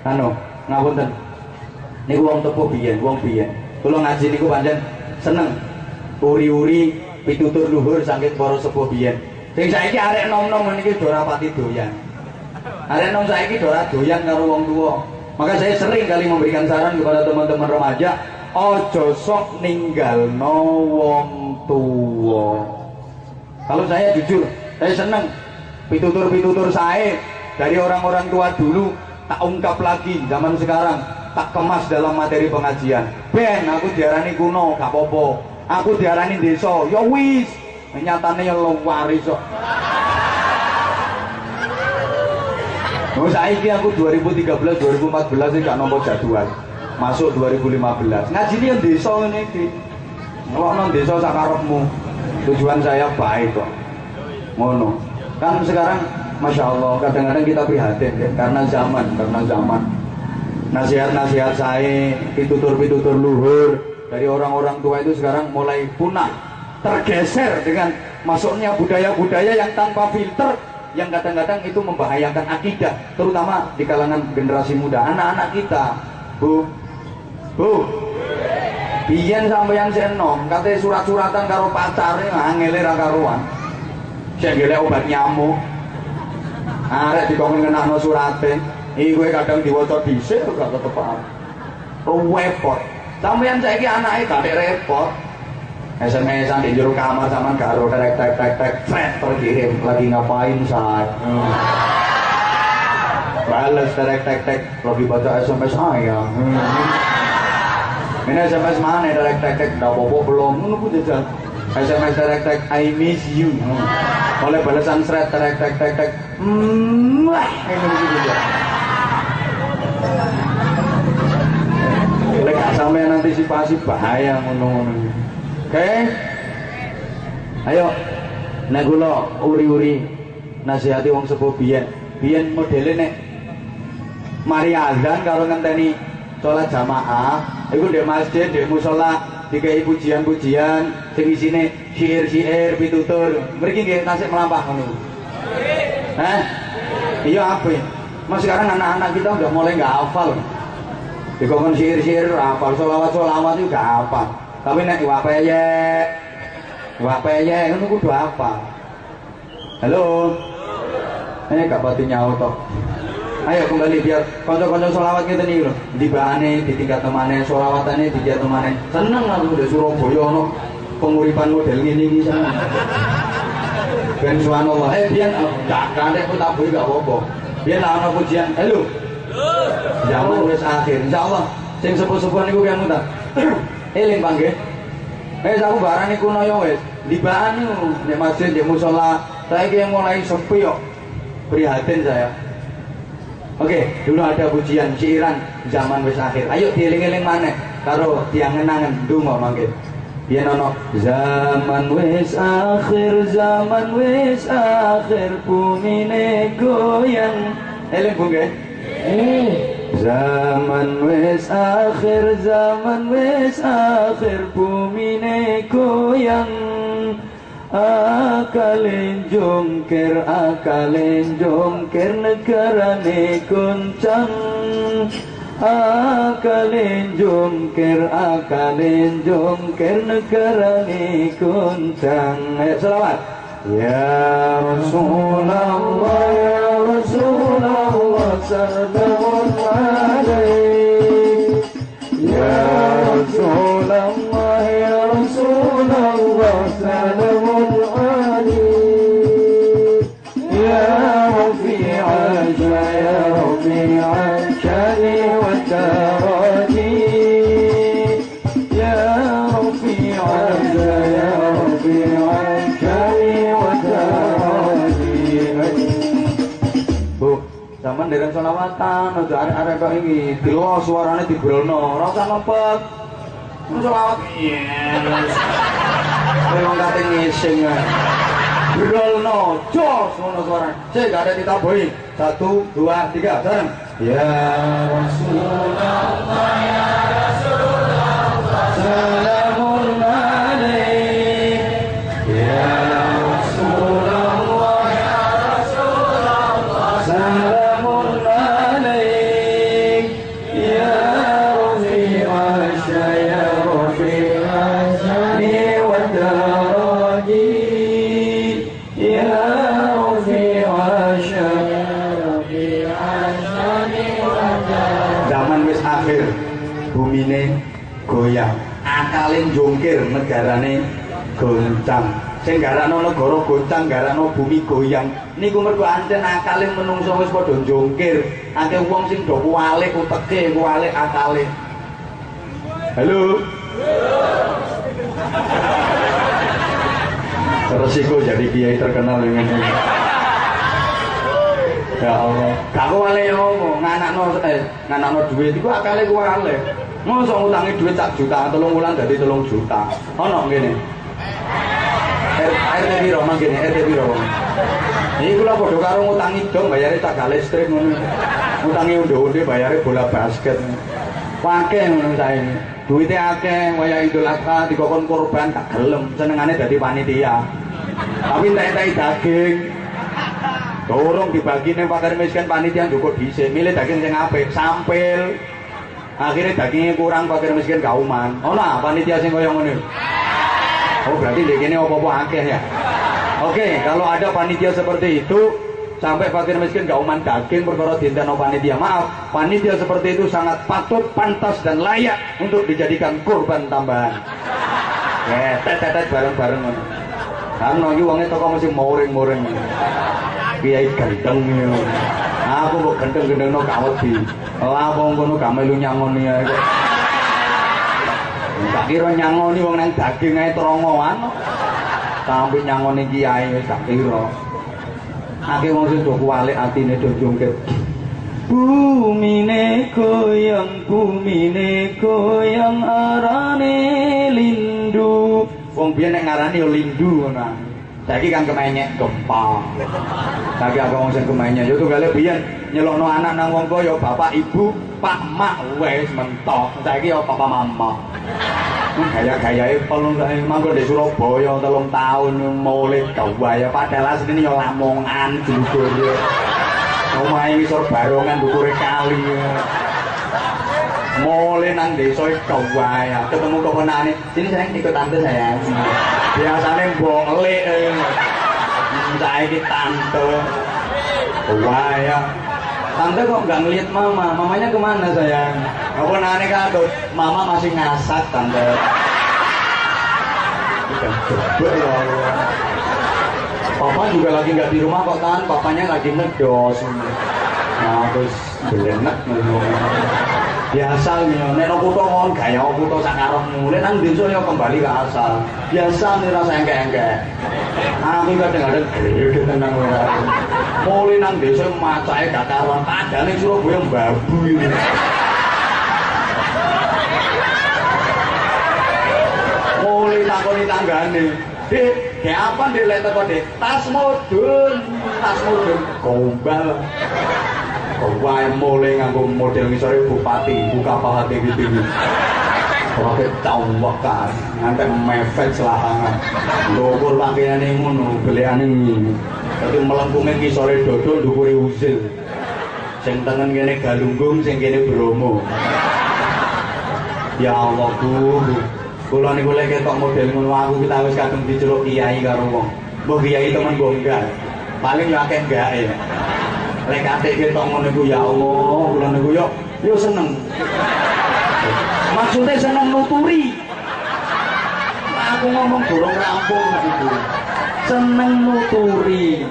anu, ngapunten. Niku wong tepo biyen, wong biyen. Kula ngaji niku pancen seneng. Uri-uri pitutur luhur saking para sepuh biyen. Sing saiki arek nom-nom niki do ora pati doyan. Arek nom saiki do ora doyan karo wong tuwa. Maka saya sering kali memberikan saran kepada teman-teman remaja, ojo sok ninggalno wong tuwa. Kalau saya jujur, saya seneng pitutur-pitutur saya dari orang-orang tua dulu tak ungkap lagi zaman sekarang, tak kemas dalam materi pengajian. Ben aku diarani kuno, gak apa-apa. Aku diarani desa, ya wis. Nyatane ya luwari sok. Wis saiki aku 2013 2014 iki gak nampa jadwal. Masuk 2015. Ngajine ya desa ngene iki. Ngelokno desa sak karepmu. Tujuan saya baik kok. Ngono. Kan sekarang Masya Allah kadang-kadang kita prihatin ya, karena zaman. Nasihat-nasihat saya, pitutur-pitutur luhur dari orang-orang tua itu sekarang mulai punah, tergeser dengan masuknya budaya-budaya yang tanpa filter, yang kadang-kadang itu membahayakan akidah, terutama di kalangan generasi muda, anak-anak kita. Bu, biyen sampeyan senom, katanya surat-suratan karo pacare ngangele ra karuan. Sing golek obat nyamuk. Arek dikon ngenahno surate, iki kowe kadang diwaca dhisik ora ketepakan. Repot. Sampeyan saiki anake gak repot. SMS-an di jero kamar sampean gak ro tek terkirim lagi ngapain saat. Balas tek lebih baca SMS saya. Ini SMS mana tek ndak bobo belum ngono ku jajal. SMS tek I miss you. Oleh balasan thread tek. Wah, ini gitu ya. Sampai antisipasi bahaya ngono-ngono. Oke. Ayo nek kula uri-uri nasihati wong sepuh biyen. Biyen modele nek mari azan karo ngenteni salat jamaah, iku ndek masjid, ndek musala, dikai pujian-pujian sing isine syair-syair pitutur. Mriki nggih tasik melampah ngono. Hah? Iya apa? Mas sekarang anak-anak kita udah mulai enggak hafal. Dikongkon sihir-sihir hafal, solawat-solawat itu gak hafal. Tapi nek wapeye itu kudu hafal. Halo, ini gak pati nyaut toh. Ayo kembali biar konco-konco solawat kita nih loh. Di bahane, di tingkat temannya, solawatannya di tingkat temannya. Seneng lah udah Surabaya no. Penguripan model ini sana. Ben subhanallah. Biar gak kadek aku tabuh gak apa-apa. Biar lah ada pujian. Halo. Jaman wis akhir, insyaallah sing sepuh-sepuh niku kaya muntah. Eling panggih. Wis aku barani kunaya wis, libakan niku nek masjid nek musala, saiki mulai sepi yo. Prihatin saya. Oke, dulu ada pujian syairan zaman wis akhir. Ayo dieling-eling maneh karo diangen-angen donga mangke. ya nono. Zaman wis akhir bumine goyang. Eling bu nggih. Zaman wis akhir bumine goyang. Akalin jongkir negarane goncang. Akalin jongkir negarane goncang. Ayo selawat. Ya Rasulullah, ya Rasulullah, sallallahu alaihi. Ya Rasulullah, ya Rasulullah, sallallahu. Zaman dereng selawatan, udah arek-arek kok ini dilo suarane dibrolno, ora usah lempet. Wis selawat. Wis wong kating ngising ae. Brolno, jos ngono suarane. Cek gak ada ditambahi. 1 2 3 bareng. Ya Rasulullah, ya Rasulullah, salamun alaik. Ya Rasulullah, ya Rasulullah, salamun. Bumine goyang, akalin jongkir negarane goncang. Sing garano negara goncang, garano bumi goyang. Niku mergo ancen akalin menungso wis padha jongkir. Akeh wong sing do kualik uteke, kualik akale. Halo. Terus iku jadi kiai terkenal dengan ini. Ya Allah. Aku wale ngomong, nganakno duit iku akale kualik. Masa ngutangi duit sak juta, 3 bulan jadi 3 juta. Ono ngene. RT piro mangkene, RT piro. Iki kula padha karo ngutangi dong bayare tagal listrik ngono. Ngutangi undo-undo bayare bola basket. Akeh ngono saiki. Duite akeh, waya Idul Adha dikokon kurban gak gelem, senengane dadi panitia. Tapi entek-entek daging. Dorong dibagi ning fakir miskin panitia njukuk dhisik, milih daging sing apik, sampil. Akhirnya dagingnya kurang, fakir miskin kauman. Oh nah, panitia sing koyo ngene. Oh berarti dekene opo-opo akeh ya. Oke, kalau ada panitia seperti itu sampai fakir miskin kauman daging perkara dinteno panitia. Maaf, panitia seperti itu sangat patut, pantas dan layak untuk dijadikan kurban tambahan. Ya, tetet bareng-bareng ngono. Karena iki wonge teko mesti moring-moring. Kiai gendeng yo. Aku kok gendeng-gendengno gak wedi. Lah wong kono gak melu nyangoni ae kok. Tak kira nyangoni wong nang daging ae trongoan. Tapi nyangoni kiai wis gak kira. Akeh wong sing do kualik atine do jongkir. Bumine goyang arane lindu. Wong biyen nek ngarani yo lindu ngono. Saiki kan kemenyek gempa. Saiki aku wong sing kemenyek yo tunggale biyen nyelokno anak nang wong kaya bapak ibu, pak mak wis mentok. Saiki yo papa mama. Gaya-gayae pelung sae manggon di Surabaya 3 tahun Maulid gawaya padahal asline yo lamongan jujur yo. Omahe ngisor barongan dukure kali. Mulai nang desa kau waya ketemu kemenane sini sering ikut tante saya biasanya boleh saya ikut tante waya tante kok nggak ngeliat mama mamanya kemana sayang aku nane kadut mama masih ngasak tante papa juga lagi nggak di rumah kok kan papanya lagi ngedos nah terus belenak biasa nih, nek aku tolong gaya aku tolong sakarongmu, nek nang besok yo kembali ke asal. Biasa nih rasa engke-engke. Aku kadang-kadang gede tenang orang. Mulai nang besok macai gak karuan, ada nih Surabaya babu ini. Mulai tanggane. Dek, dek apa dek lek teko dek? Tas mudun gombal. Wae mulai nganggo model ngisore bupati, buka pahate gitu. Pakai taung bakar, ngantek mepet selahangan. Ndukur pakaiane ngono, geleane ngene. Tapi melengkunge ngisore dodol ndukure usil. Sing tengen kene galunggung, sing kene bromo. Ya Allah, Bu. Kula niku lek ketok model ngono aku kita wis kadung diceluk kiai karo wong. Mbok kiai temen bonggal. Paling yo akeh gae. Lek katik ketok ngono iku ya Allah, kula niku yo yo seneng. Maksudnya seneng nuturi. Aku ngomong burung rampung gitu. Seneng nuturi.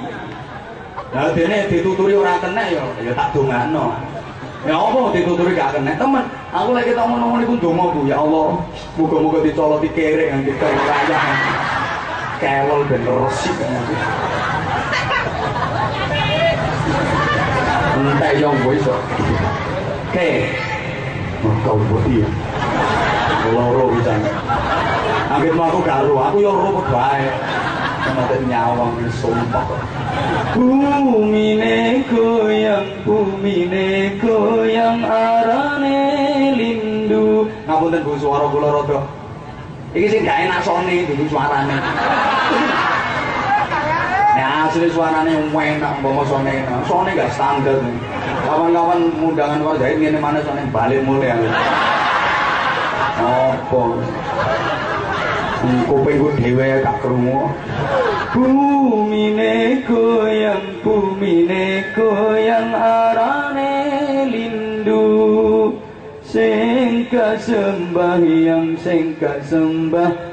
Lah dene dituturi ora kena ya, ya tak dongakno. Ya apa dituturi gak kena temen. Aku lek ketok ngono-ngono iku ndonga Bu, ya Allah, muga-muga dicoloti kerek nang kita rayah. Kewel ben resik. Entek yo wis. Oke. Kau bodi ya loro bisa ambil aku garu, aku ya roh baik nanti nyawang sumpah bumi neko yang arane lindu ngapunten Bu suara kula rada ini sih gak enak sone dulu suaranya nah asli suaranya enak bawa sone gak standar kawan-kawan undangan kau jahit gini mana soalnya balik mulai opo kuping ku dewe tak kerungu bumi neko yang arane lindu singka sembah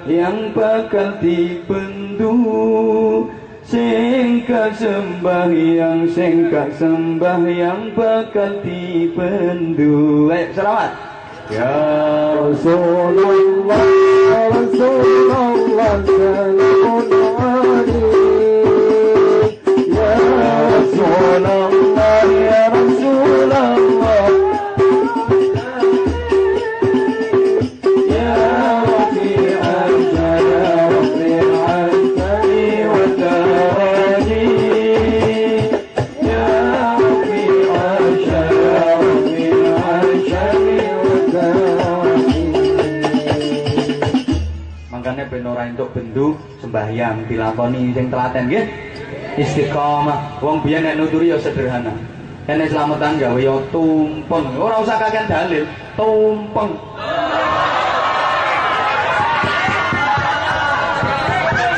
yang bakal dibendu singkat sembah yang bakal dibendu. Ayo selawat. Ya Rasulullah, Rasulullah sallallahu alaihi. Ya Rasulullah, ya Rasulullah. Untuk bendu sembahyang dilakoni sing telaten nggih istiqomah wong biyen nek nuturi ya sederhana ene slametan gawe ya tumpeng ora usah kakean dalil tumpeng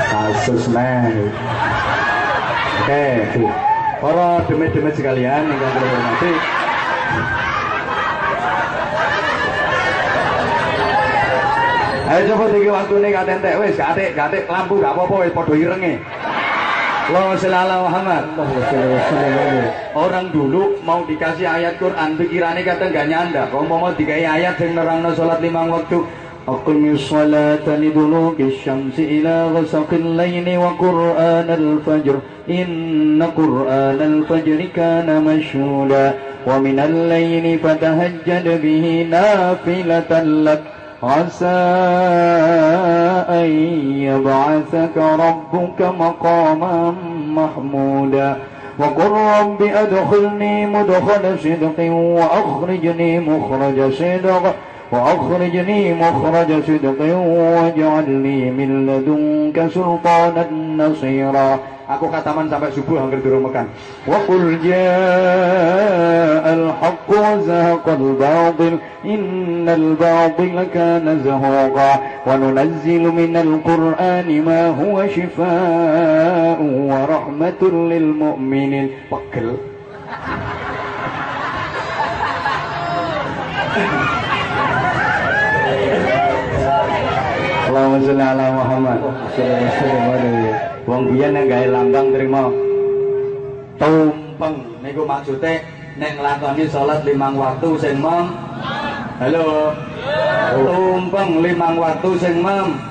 kasus men oke Bu para demit-demit sekalian ingkang kula hormati ayo coba tinggi waktu ini gak tentek wis gak atik lampu gak apa-apa wis podo irenge Allah selalu Muhammad orang dulu mau dikasih ayat Quran pikirannya kata gak nyanda kalau mau dikasih ayat yang nerangno sholat 5 waktu Aqimi sholatani duluki syamsi ila ghasaqil laini wa Qur'an al-fajr inna Qur'an al-fajr kana masyhuda wa minal laini fatahajjad bihi nafilatan lak عسى أن يبعثك ربك مقاما محمودا وقل رب أدخلني مدخل صدق وأخرجني مخرج صدق واجعلني من لدنك سلطانا نصيرا Aku kataman sampai subuh hampir durung makan. Wa qul ja'al haqqu wa zahaqal batil innal batila kana zahuqa wa nunazzilu minal qur'ani ma huwa shifaa'un wa rahmatul lil mu'minin. Pegel. Allahumma shalli ala Muhammad. Wong biyen nek gawe lambang trimo tumpeng niku maksude nek nglakoni salat 5 waktu sing mem halo tumpeng 5 waktu sing mem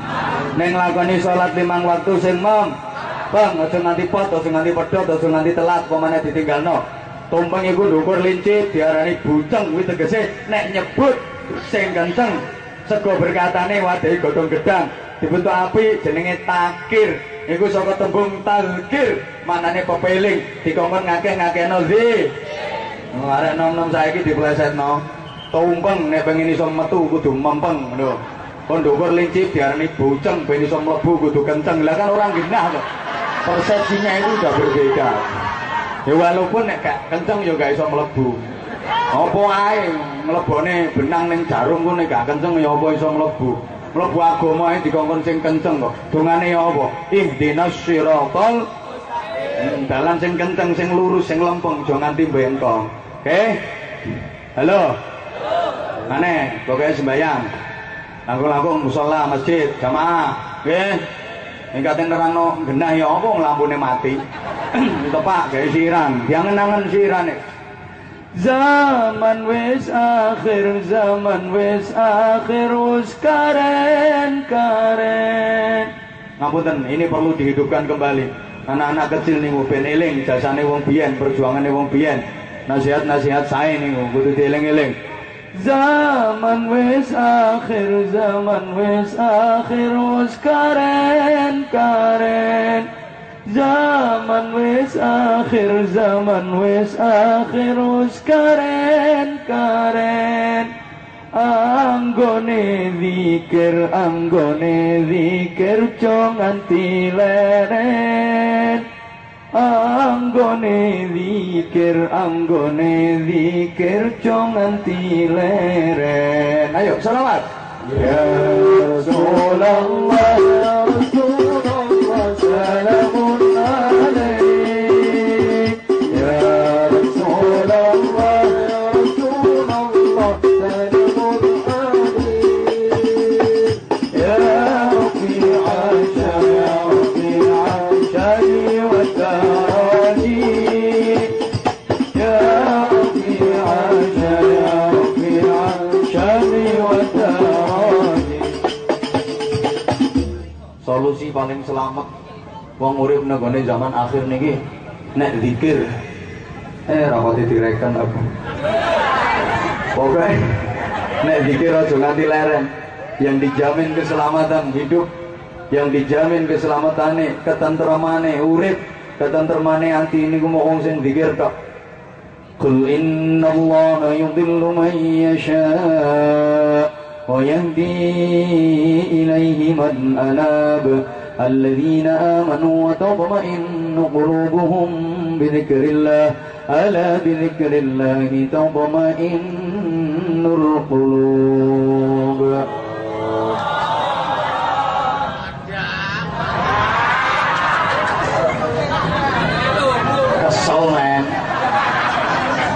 nek nglakoni salat 5 waktu sing mem bang aja nganti pot aja nganti pedhot aja nganti telat pomane ditinggalno tumpeng iku ndukur lincip diarani buceng kuwi tegese nek nyebut sing kenceng sego berkatane wadah godhong gedang dibentuk api jenenge takir. Iku saka tembung talkir, manane pepeling, dikongkon ngakeh-ngakehno di. Oh, arek nom-nom saiki diplesetno. Tungkeng nek pengen iso metu kudu mempeng lho. Kon dhuwur lincip diarani boceng, ben iso mlebu kudu kenceng. Lah kan orang genah kok. Persepsinya itu udah berbeda. Ya walaupun nek gak kenceng ya gak iso mlebu. Apa ae mlebone benang ning jarum ku nek gak kenceng ya apa iso mlebu. Mlebu agama iki dikongkon sing kenceng kok. Dongane ya apa? Ihdinas siratal mustaqim. Dalan sing kenceng, sing lurus, sing lempeng, aja nganti bengkong. Oke? Halo. Maneh pokoke sembahyang. Langkung-langkung musala, masjid, jamaah. Nggih. Nek katen nerangno genah ya apa lampune mati. Tepak gawe siran, diangen-angen sirane. Zaman wis akhir wis karen-karen. Ngapunten, ini perlu dihidupkan kembali. Anak-anak kecil niku ben eling jasane wong biyen, perjuangane wong biyen. Nasihat-nasihat sae niku kudu dieling-eling. Zaman wis akhir wis karen-karen. Zaman wis akhir wis karen-karen. Anggone zikir aja nganti leren. Anggone zikir aja nganti leren. Ayo selawat. Ya Rasulullah, ya Rasulullah, salamun paling selamat wong urip nenggone zaman akhir niki nek zikir ra pati direken apa pokoke nek zikir aja nganti leren. Yang dijamin keselamatan hidup, yang dijamin keselamatane, ketentramane urip, ketentramane ati niku mung sing zikir tok. Qul innallaha yudhillu man yasha wa yahdi ilaihi man anab. الذين آمنوا وتطمئن قلوبهم بذكر الله ألا بذكر الله تطمئن القلوب. Kesolan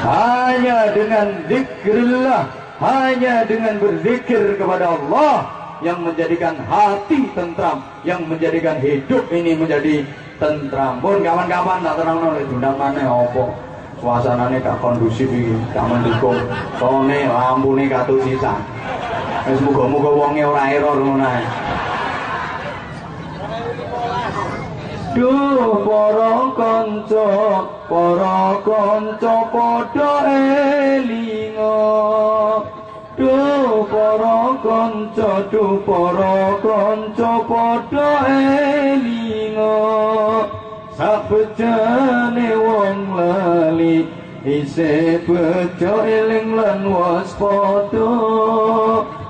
hanya dengan zikrillah, hanya dengan berzikir kepada Allah yang menjadikan hati tentram, yang menjadikan hidup ini menjadi tentram. Pun kawan-kawan tak terang oleh dundang mana apa suasananya tak kondusif ini, tak mendukung soalnya lampu ini katuh sisa terus muka-muka wongnya orang error mengenai duh para konco podo elingo. Duh para konco podo elingo. Sabejane wong lali isih bejo eling lan waspada.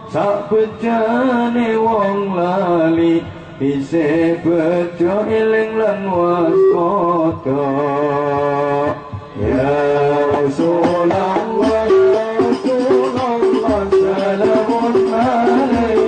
Sabejane wong lali isih bejo eling lan waspada. Ya Rasulullah, ya Rasulullah, salamun alaik.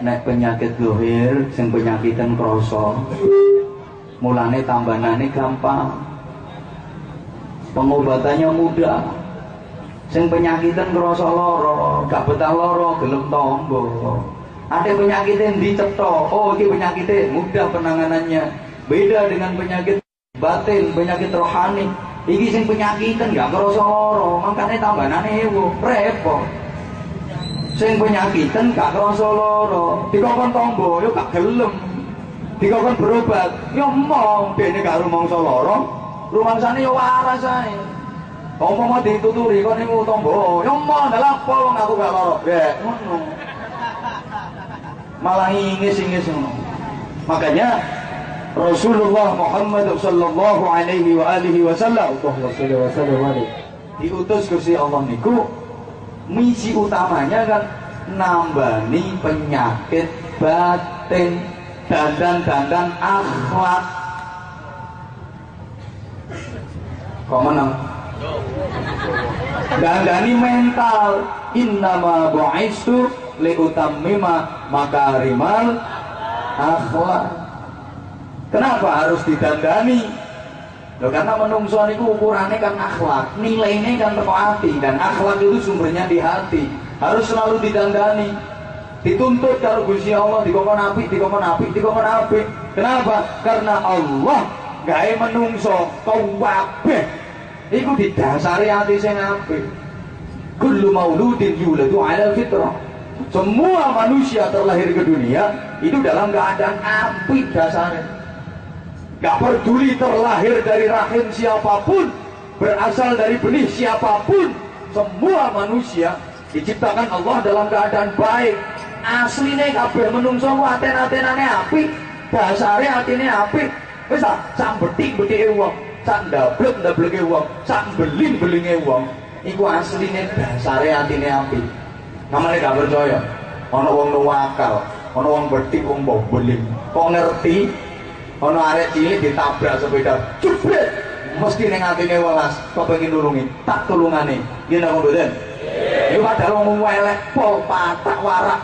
Nek penyakit luhir sing penyakitan kroso mulane tambanane gampang, pengobatannya mudah. Sing penyakitan kroso loro gak betah loro gelem tombo, Ada penyakit yang dicetho, oh ini penyakitnya mudah penanganannya. Beda dengan penyakit batin, penyakit rohani. Iki sing penyakitan gak kerosoro, makanya tambanane ewo, repot. Sing penyakitan gak kerosoro, dikongkon tonggo, yo gak gelem. Dikongkon berobat, yo mong, bene gak rumong soloro, rumang sana yo waras ae. Omong-omong dituturi, kon niku tonggo, yo mong, dalah polong aku gak loro, ya ngono. Malah ingis-ingis semua. Makanya Rasulullah Muhammad sallallahu alaihi wa alihi wasallam diutus kursi Allah niku misi utamanya kan nambani penyakit batin, dandan-dandan akhlak. Kok menang? Dandani mental. Innama bu'istu liutammima makarimal akhlak. Kenapa harus didandani? Loh, karena menungso niku ukurannya kan akhlak, nilainya kan teko hati, dan akhlak itu sumbernya di hati. Harus selalu didandani, dituntut karo Gusti Allah, dikongkon apik, dikongkon apik, dikongkon apik. Kenapa? Karena Allah gawe menungso kabeh iku didasari ati sing apik. Kullu mauludin yuladu 'alal fitrah. Semua manusia terlahir ke dunia itu dalam keadaan api dasarnya. Gak peduli terlahir dari rahim siapapun, berasal dari benih siapapun, semua manusia diciptakan Allah dalam keadaan baik. Aslinya kabeh menungso aten-atenane api, dasarnya hatinya api. Wis ta, sak betik-betike wong, sak ndablek-ndableke wong, sak beling-belinge wong, iku aslinya dasarnya hatinya api. Namanya gak percaya, ada orang nuwakal, ada orang berdik, orang bobeling. Kok ngerti, ada arek cilik ditabrak sepeda, jubret, mesti neng hatinya welas, kok pengen nulungi, tak tulungane. Gini aku duden, itu padahal orang welek, pol, patak, warak.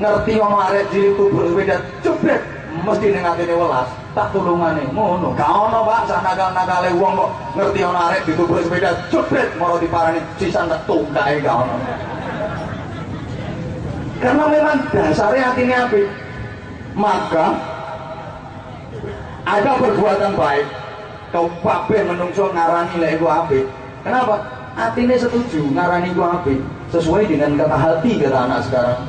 Ngerti orang arek cilik tubur sepeda, jubret, mesti neng hatinya welas, tak tulungane. Ngono, gak ada pak, sanakal-nakale wong kok ngerti ana arek ditubuk sepeda jebret moro diparani sisan tetung kae gak ono. Karena memang dasare atine apik. Maka ada perbuatan baik, kau kabeh menungso ngarani lek iku apik. Kenapa? Atine setuju ngarani iku apik sesuai dengan kata hati kata anak sekarang.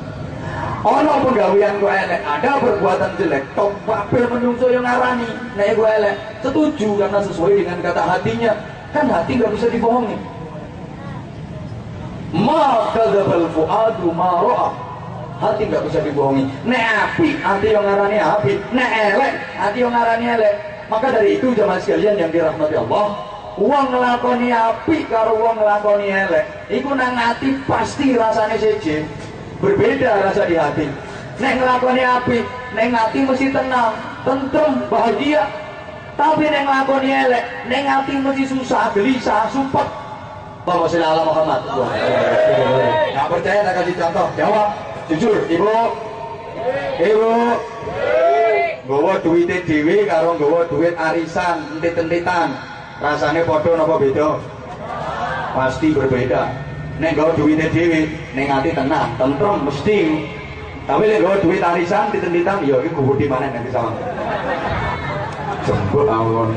Ono penggawean ku elek, ada perbuatan jelek, kok kabeh menungso yang ngarani nek ku elek. Setuju karena sesuai dengan kata hatinya. Kan hati gak bisa dibohongi. Ma kadzabal fuadu ma ra'a. Hati gak bisa dibohongi. Nek apik hati yang ngarani apik, nek elek hati yang ngarani elek. Maka dari itu jamaah sekalian yang dirahmati Allah, wong nglakoni apik karo wong nglakoni elek, iku nang ati pasti rasane seje. Berbeda rasa di hati. Nek nglakoni apik, nek ati mesti tenang, tentrem, bahagia. Tapi nek nglakoni elek, nek ati mesti susah, gelisah, sumpek. Allahumma sholli ala Muhammad. Enggak percaya tak kasih contoh? Jawab. Jujur, Ibu. Ibu. Nggawa duwite dhewe karo nggawa duit arisan, entit-entitan. Rasane padha napa beda? Pasti berbeda. Nek gawa duwite dhewe, ning ati tenang, tentrem mesti. Tapi nek gawa duit arisan ditenditang, ya iki gubuk di mana nek iso. Jembok awon.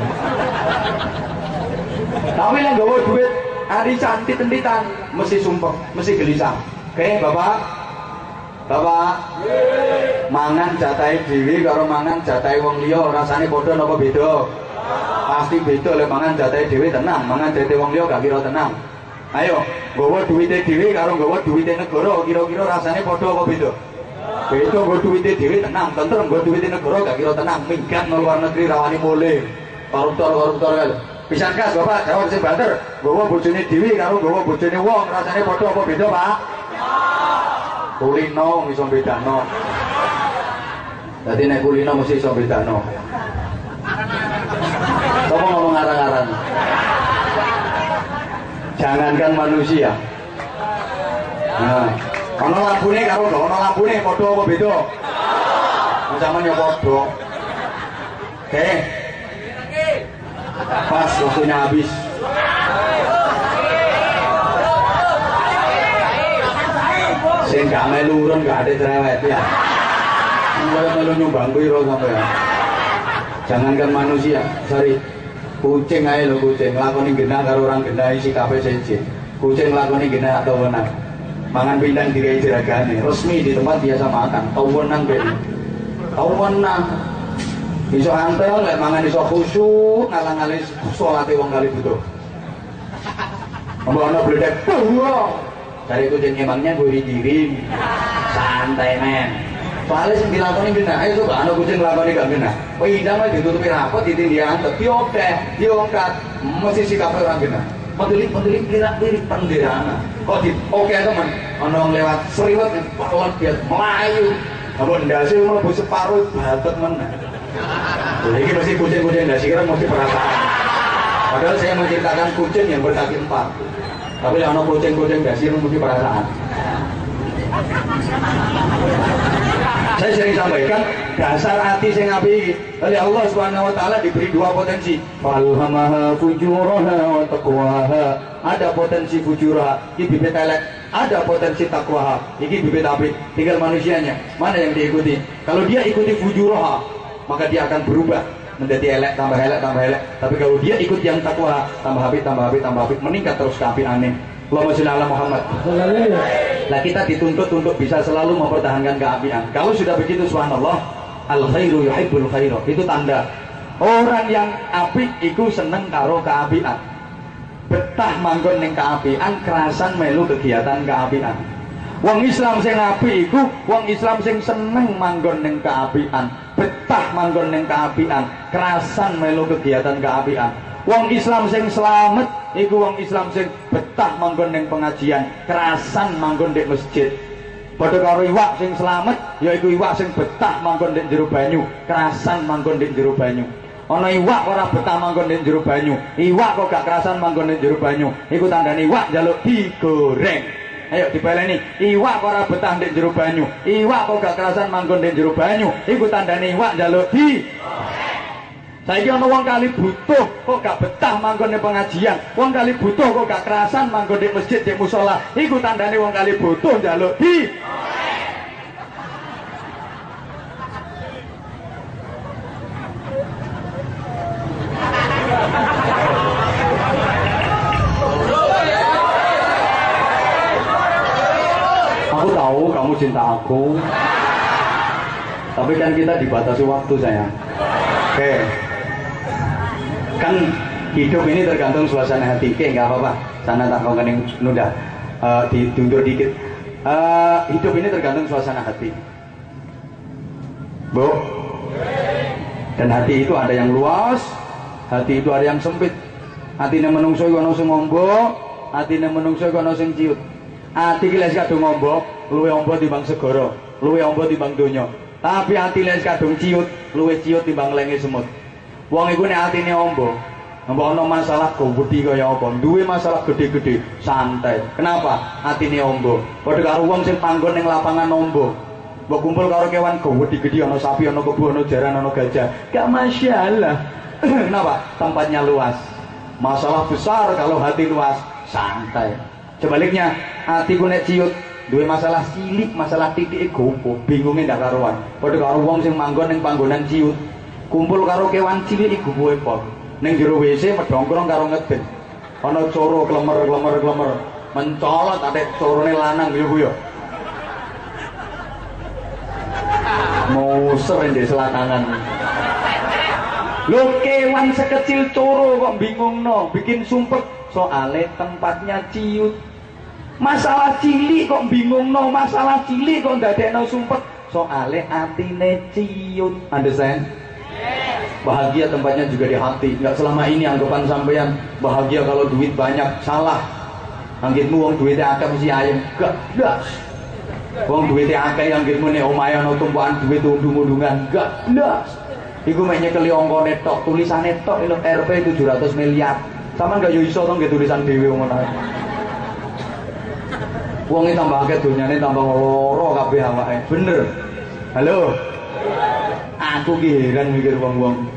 Tapi nek gawa duit arisan ditenditan, mesti sumpek, mesti gelisah. Oke, Bapak? Bapak. Mangan jatahe dhewe karo mangan jatahe wong liya, rasane padha napa beda? Pasti beda. Lek mangan jatahe dhewe tenang, mangan jatahe wong liya gak kira tenang. Ayo, nggawa duwite dhewe karo nggawa duwite negara kira-kira rasane padha apa beda? Beda. Nggawa duwite dhewe tenang, tentrem. Nggawa duwite negara gak kira tenang, minggat nang luar negeri rawani mule. Koruptor-koruptor kae. Pisan kas, Bapak, jawab sing banter. Nggawa bojone dhewe karo nggawa bojone wong rasane padha apa beda, Pak? Kulino iso bedakno. Dadi nek kulino mesti iso bedakno. Sopo ngomong arang-arang? Jangankan manusia. Nah, ana lambune karo gak ana lambune padha apa beda? Beda. Sampeyan yo padha. Oke. Pas waktunya habis. Sing gak melu urun gak ada cerewet ya. Kalau melu nyumbang kuwi ora sampe. Jangankan manusia, sorry. Kucing ae lho kucing, lakoni genah karo orang genah isi kafe seje. Kucing lakoni genah atau wenang. Mangan pindang digawe jeragane, resmi di tempat biasa makan. Tau wenang ben. Tau wenang. Iso antel lek mangan iso khusyuk, ngalang-aling salate wong kali butuh. Mbok ana bledek. Dari kucing emangnya gue dikirim. Santai men. Soalnya sing dilakoni genah, ayo coba ana kucing lakoni gak genah. Pindang ae ditutupi rapat ditindihan, tapi oke, diongkat. Mesti sikap orang genah. Mendelip lirik penderana. Kok di oke teman, ana wong lewat seriwet pawan dia melayu. Ampun ndase mlebu separuh batet men. Lah iki mesti kucing-kucing ndase kira mesti perasaan. Padahal saya menciptakan kucing yang berkaki empat. Tapi ada kucing-kucing dasir mesti perasaan. Saya sering sampaikan dasar hati sing apik oleh Allah Subhanahu wa taala diberi dua potensi. Falhamaha fujuraha wa taqwaha. Ada potensi fujuraha, iki bibit elek. Ada potensi taqwaha, iki bibit apik. Tinggal manusianya, mana yang diikuti. Kalau dia ikuti fujuraha, maka dia akan berubah. Menjadi elek, tambah elek, tambah elek. Tapi kalau dia ikut yang takwa, tambah habis, tambah habis, tambah habis, meningkat terus kafir aneh. Allahumma sholli ala Muhammad. Lah kita dituntut untuk bisa selalu mempertahankan keabian. Kalau sudah begitu, subhanallah, al khairu yuhibbul khairu. Itu tanda orang yang apik iku seneng karo keabian. Betah manggon ning keabian, kerasan melu kegiatan keabian. Wong Islam sing apik iku wong Islam sing seneng manggon ning keabian. Betah manggon ning keapian, kerasan melu kegiatan keapian. Wong Islam sing slamet iku wong Islam sing betah manggon ning pengajian, kerasan manggon di masjid. Padha karo iwak sing slamet ya iku iwak sing betah manggon di jero banyu, kerasan manggon di jero banyu. Ana iwak ora betah manggon di jero banyu, iwak kok gak kerasan manggon di jero banyu, iku tandane iwak njaluk digoreng. Ayo dipeleni, iwak ora betah ndek jero banyu. Iwak kok gak kerasan manggon ndek jero banyu. Iku tandane iwak njaluk di. Saiki ana wong kali butuh kok gak betah manggon ndek pengajian. Wong kali butuh kok gak kerasan manggon ndek masjid, ndek musala. Iku tandane wong kali butuh njaluk di. Kamu cinta aku, tapi kan kita dibatasi waktu sayang. Oke, kan hidup ini tergantung suasana hati. Oke, nggak apa-apa. Sana tak kau kening nunda, ditundur dikit. Hidup ini tergantung suasana hati, Bu. Dan hati itu ada yang luas, hati itu ada yang sempit. Hati yang menungso iku ana sing ngombo, hati yang menungso iku ana sing ciut. Hati iki lek kadung ngombo, luwe ombo timbang segoro, luwe ombo timbang donya. Tapi hati lek kadung ciut, luwe ciut timbang lenge semut. Wong iku nek atine ombo, mbok ana masalah gobudi kaya apa, duwe masalah gede-gede, santai. Kenapa? Atine ombo. Padha karo wong sing panggon ning lapangan ombo. Mbok kumpul karo kewan gede-gede ana sapi, ana kebo, ana jaran, ana gajah. Gak masalah. Kenapa? Tempatnya luas. Masalah besar kalau hati luas, santai. Sebaliknya, hati ku nek ciut, duwe masalah cilik, masalah titik gopo, bingunge ndak karuan. Padha karo wong sing manggon ning panggonan ciut, kumpul karo kewan cilik iku gopo epot. Ning jero WC medhongkrong karo ngeden. Ana coro klemer-klemer-klemer, mencolot atik corone lanang yo ku yo. Moser ndek selatangan. Lho kewan sekecil coro kok bingungno, bikin sumpek. Soale tempatnya ciut. Masalah cilik kok bingungno, masalah cilik kok ndadekno sumpek. Soale atine ciut. Understand? Bahagia tempatnya juga di hati. Enggak selama ini anggapan sampean bahagia kalau duit banyak, salah. Anggitmu wong duwite akeh mesti ayem. Enggak, blas. Wong duwite akeh anggitmu nek omahe ana tumpukan duit undung-undungan. Enggak, blas. Iku mek nyekeli angkane tok, tulisane tok lho Rp 700 miliar. Sama nggak iso tong nggih tulisan dhewe ngono ae. Wonge tambah akeh donyane tambah loro kabeh awake. Bener. Halo. Aku ki heran mikir wong-wong.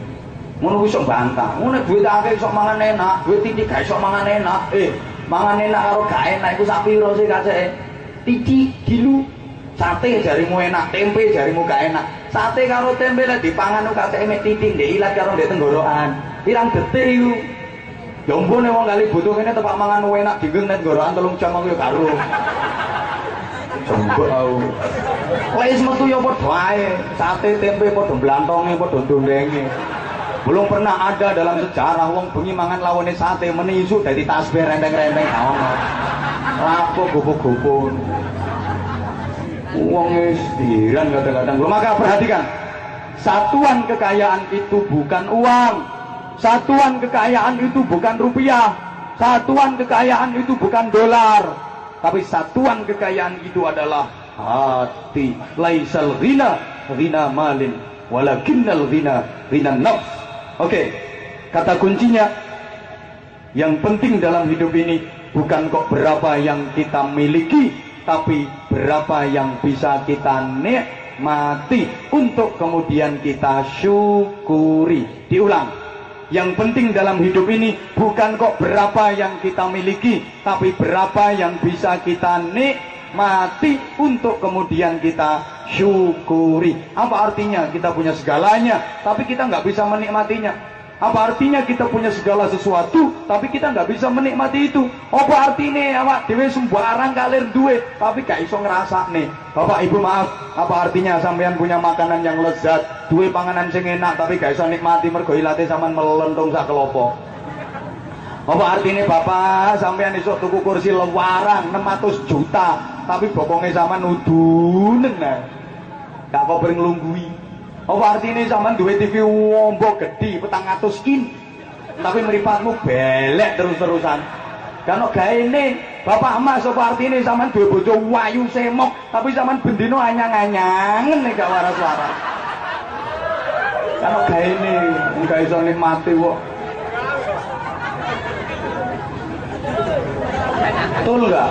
Ngono ku iso bantah. Ngono duit akeh iso mangan enak, duit titik gak iso mangan enak. Mangan enak karo gak enak iku sak piro sih kaseke? Tiki, gilu, sate jarimu enak, tempe jarimu gak enak. Sate karo tempe lah dipangan lu kate emek titik, deh ilat karo deh tenggorokan. Pirang detik itu. Jombo nih wong kali butuh ini tempat mangan lu enak, digenet tenggorokan telung jam aku yuk karo. Jombo tau. Lais metu ya podo ae, sate tempe podo blantonge, podo dondenge. Belum pernah ada dalam sejarah wong bengi mangan lawane sate menisu dari tasbih rendeng-rendeng tau. Rapo gopo-gopo. Uang istiran kadang-kadang. Maka perhatikan, satuan kekayaan itu bukan uang, satuan kekayaan itu bukan rupiah, satuan kekayaan itu bukan dolar, tapi satuan kekayaan itu adalah hati. Laisal ghina ghina malin, walakinnal ghina ghina nafs. Oke, kata kuncinya yang penting dalam hidup ini bukan kok berapa yang kita miliki, tapi berapa yang bisa kita nikmati untuk kemudian kita syukuri. Diulang, yang penting dalam hidup ini bukan kok berapa yang kita miliki, tapi berapa yang bisa kita nikmati untuk kemudian kita syukuri. Apa artinya kita punya segalanya tapi kita nggak bisa menikmatinya? Apa artinya kita punya segala sesuatu tapi kita nggak bisa menikmati itu? Apa artinya awak dhewe sembarang kalir duit tapi gak iso ngrasakne? Bapak Ibu maaf, apa artinya sampean punya makanan yang lezat, duwe panganan sing enak tapi gak iso nikmati mergo ilate sampean melentong sak kelopo? Apa artinya Bapak sampean iso tuku kursi lewarang 600 juta tapi bokonge sampean udunen nah. Gak kober nglunggui. Apa artinya zaman duwe TV wombo gede 400 in tapi meripatmu belek terus-terusan karena gak ini? Bapak emas apa artinya zaman duwe bojo wayu semok tapi zaman bendino anyang-anyangen nih gak waras-waras karena gak ini? Gak iso nikmati wok betul gak?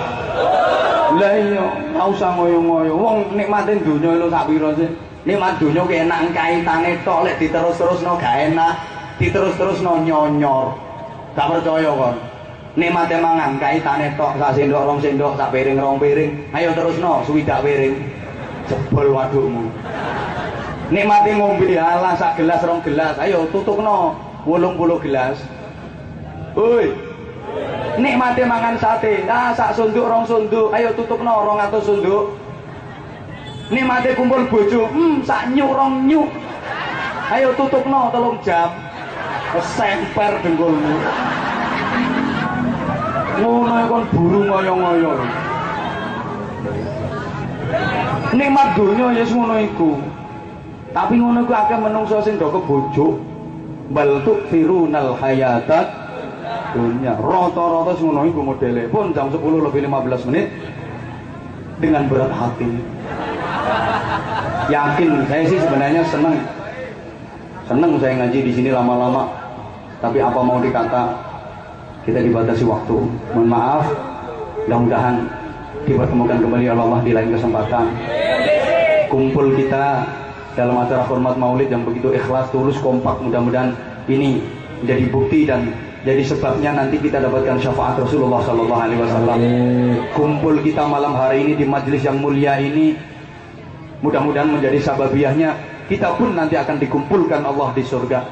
Lah iya gak usah ngoyo-ngoyo wong nikmatin dunia itu sapiro sih. Ini madunya enak kaitane tok lek diterus-terus no gak enak, diterus-terus no nyonyor. Gak percaya kon. Nikmate mangan kaitane tok sak sendok rong sendok, sak piring rong piring. Ayo terusno suwidak piring. Jebol wadukmu. Nikmate ngombe alah sak gelas rong gelas. Ayo tutukno 80 gelas. Hoi. Nikmate mangan sate. Nah sak sunduk rong sunduk. Ayo tutukno 200 sunduk. Nikmati kumpul bojo, sak nyurong nyuk. Ayo tutupno 3 jam. Semper dengkulmu. Ngono kon buru ngoyo-ngoyo. Nikmat donya ya ngono iku. Tapi ngono iku akeh menungso sing ndok kebojo. Bal tukfirunal hayatat dunya. Rata-rata ngono iku modele. Pun jam 10:15 dengan berat hati. Yakin saya sih sebenarnya seneng saya ngaji di sini lama-lama, tapi apa mau dikata kita dibatasi waktu. Mohon maaf, mudah-mudahan dipertemukan kembali oleh Allah di lain kesempatan. Kumpul kita dalam acara hormat Maulid yang begitu ikhlas, tulus, kompak. Mudah-mudahan ini menjadi bukti dan jadi sebabnya nanti kita dapatkan syafaat Rasulullah SAW. Kumpul kita malam hari ini di majelis yang mulia ini, mudah-mudahan menjadi sababiahnya kita pun nanti akan dikumpulkan Allah di surga.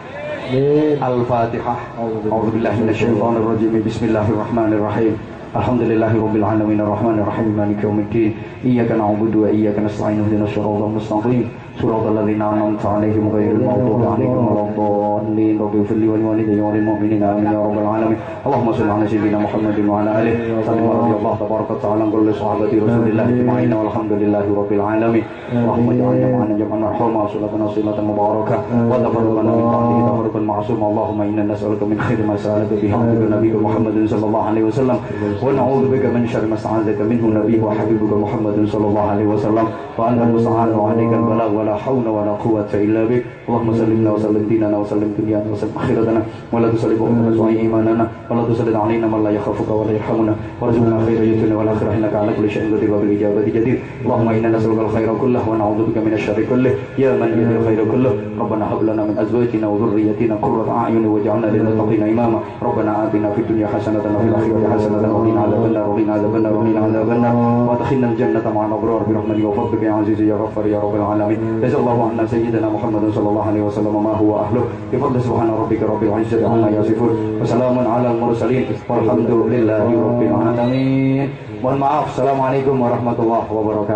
Al-Fatihah. A'udzubillahi minasyaitonir rajim. Bismillahirrahmanirrahim. Alhamdulillahirabbil alamin arrahmanir rahim maliki yaumiddin. Iyyaka na'budu wa iyyaka nasta'in ihdinas siratal mustaqim. Suratul ladzina an'amta 'alaihim ghairil maghdubi 'alaihim waladdallin. Rabbighfirli wa liwalidayya wa lil mu'minina amin ya rabbal alamin. Allahumma shalli 'ala sayyidina Muhammadin wa 'ala alihi wa sahbihi radhiyallahu tabaraka ta'ala an kulli sahabati Rasulillah ajma'in walhamdulillahirabbil alamin. Allahumma ja'alna jam'an marhuma wa salatan silatan mubarakah wa tabarrukana min rahmatika tabarrukan ma'sum. Allahumma inna nas'aluka min khairi ma sa'alaka bihi 'abduka nabiyyuka Muhammadin sallallahu alaihi wasallam. ونعوذ بك من شر ما استعاذك منه نبيك وحبيبك محمد صلى الله عليه وسلم وأنت المستعان وعليك البلاغ ولا حول ولا قوة إلا بك. اللهم سلمنا وسلم ديننا وسلم دنيانا وسلم آخرتنا ولا تسلب علينا سوء إيماننا ولا تسلط علينا من لا يخافك ولا يرحمنا وارزقنا خير الدنيا والاخره انك على كل شيء قدير وبالاجابه جدير. اللهم انا نسالك الخير كله ونعوذ بك من الشر كله يا من يريد الخير كله. ربنا هب لنا من ازواجنا وذريتنا قرة اعين واجعلنا للمتقين اماما. ربنا آتنا في الدنيا حسنه وفي الاخره حسنه وقنا عذاب النار وقنا عذاب النار وقنا عذاب النار وادخلنا الجنه مع الابرار برحمتك وفضلك يا عزيز يا غفار يا رب العالمين. جزا الله عنا سيدنا محمد صلى الله عليه وسلم ما هو اهله بفضل سبحان ربك رب العزه عما يصفون وسلام على المرسلين والحمد لله رب العالمين. Mohon maaf. Assalamualaikum warahmatullahi wabarakatuh.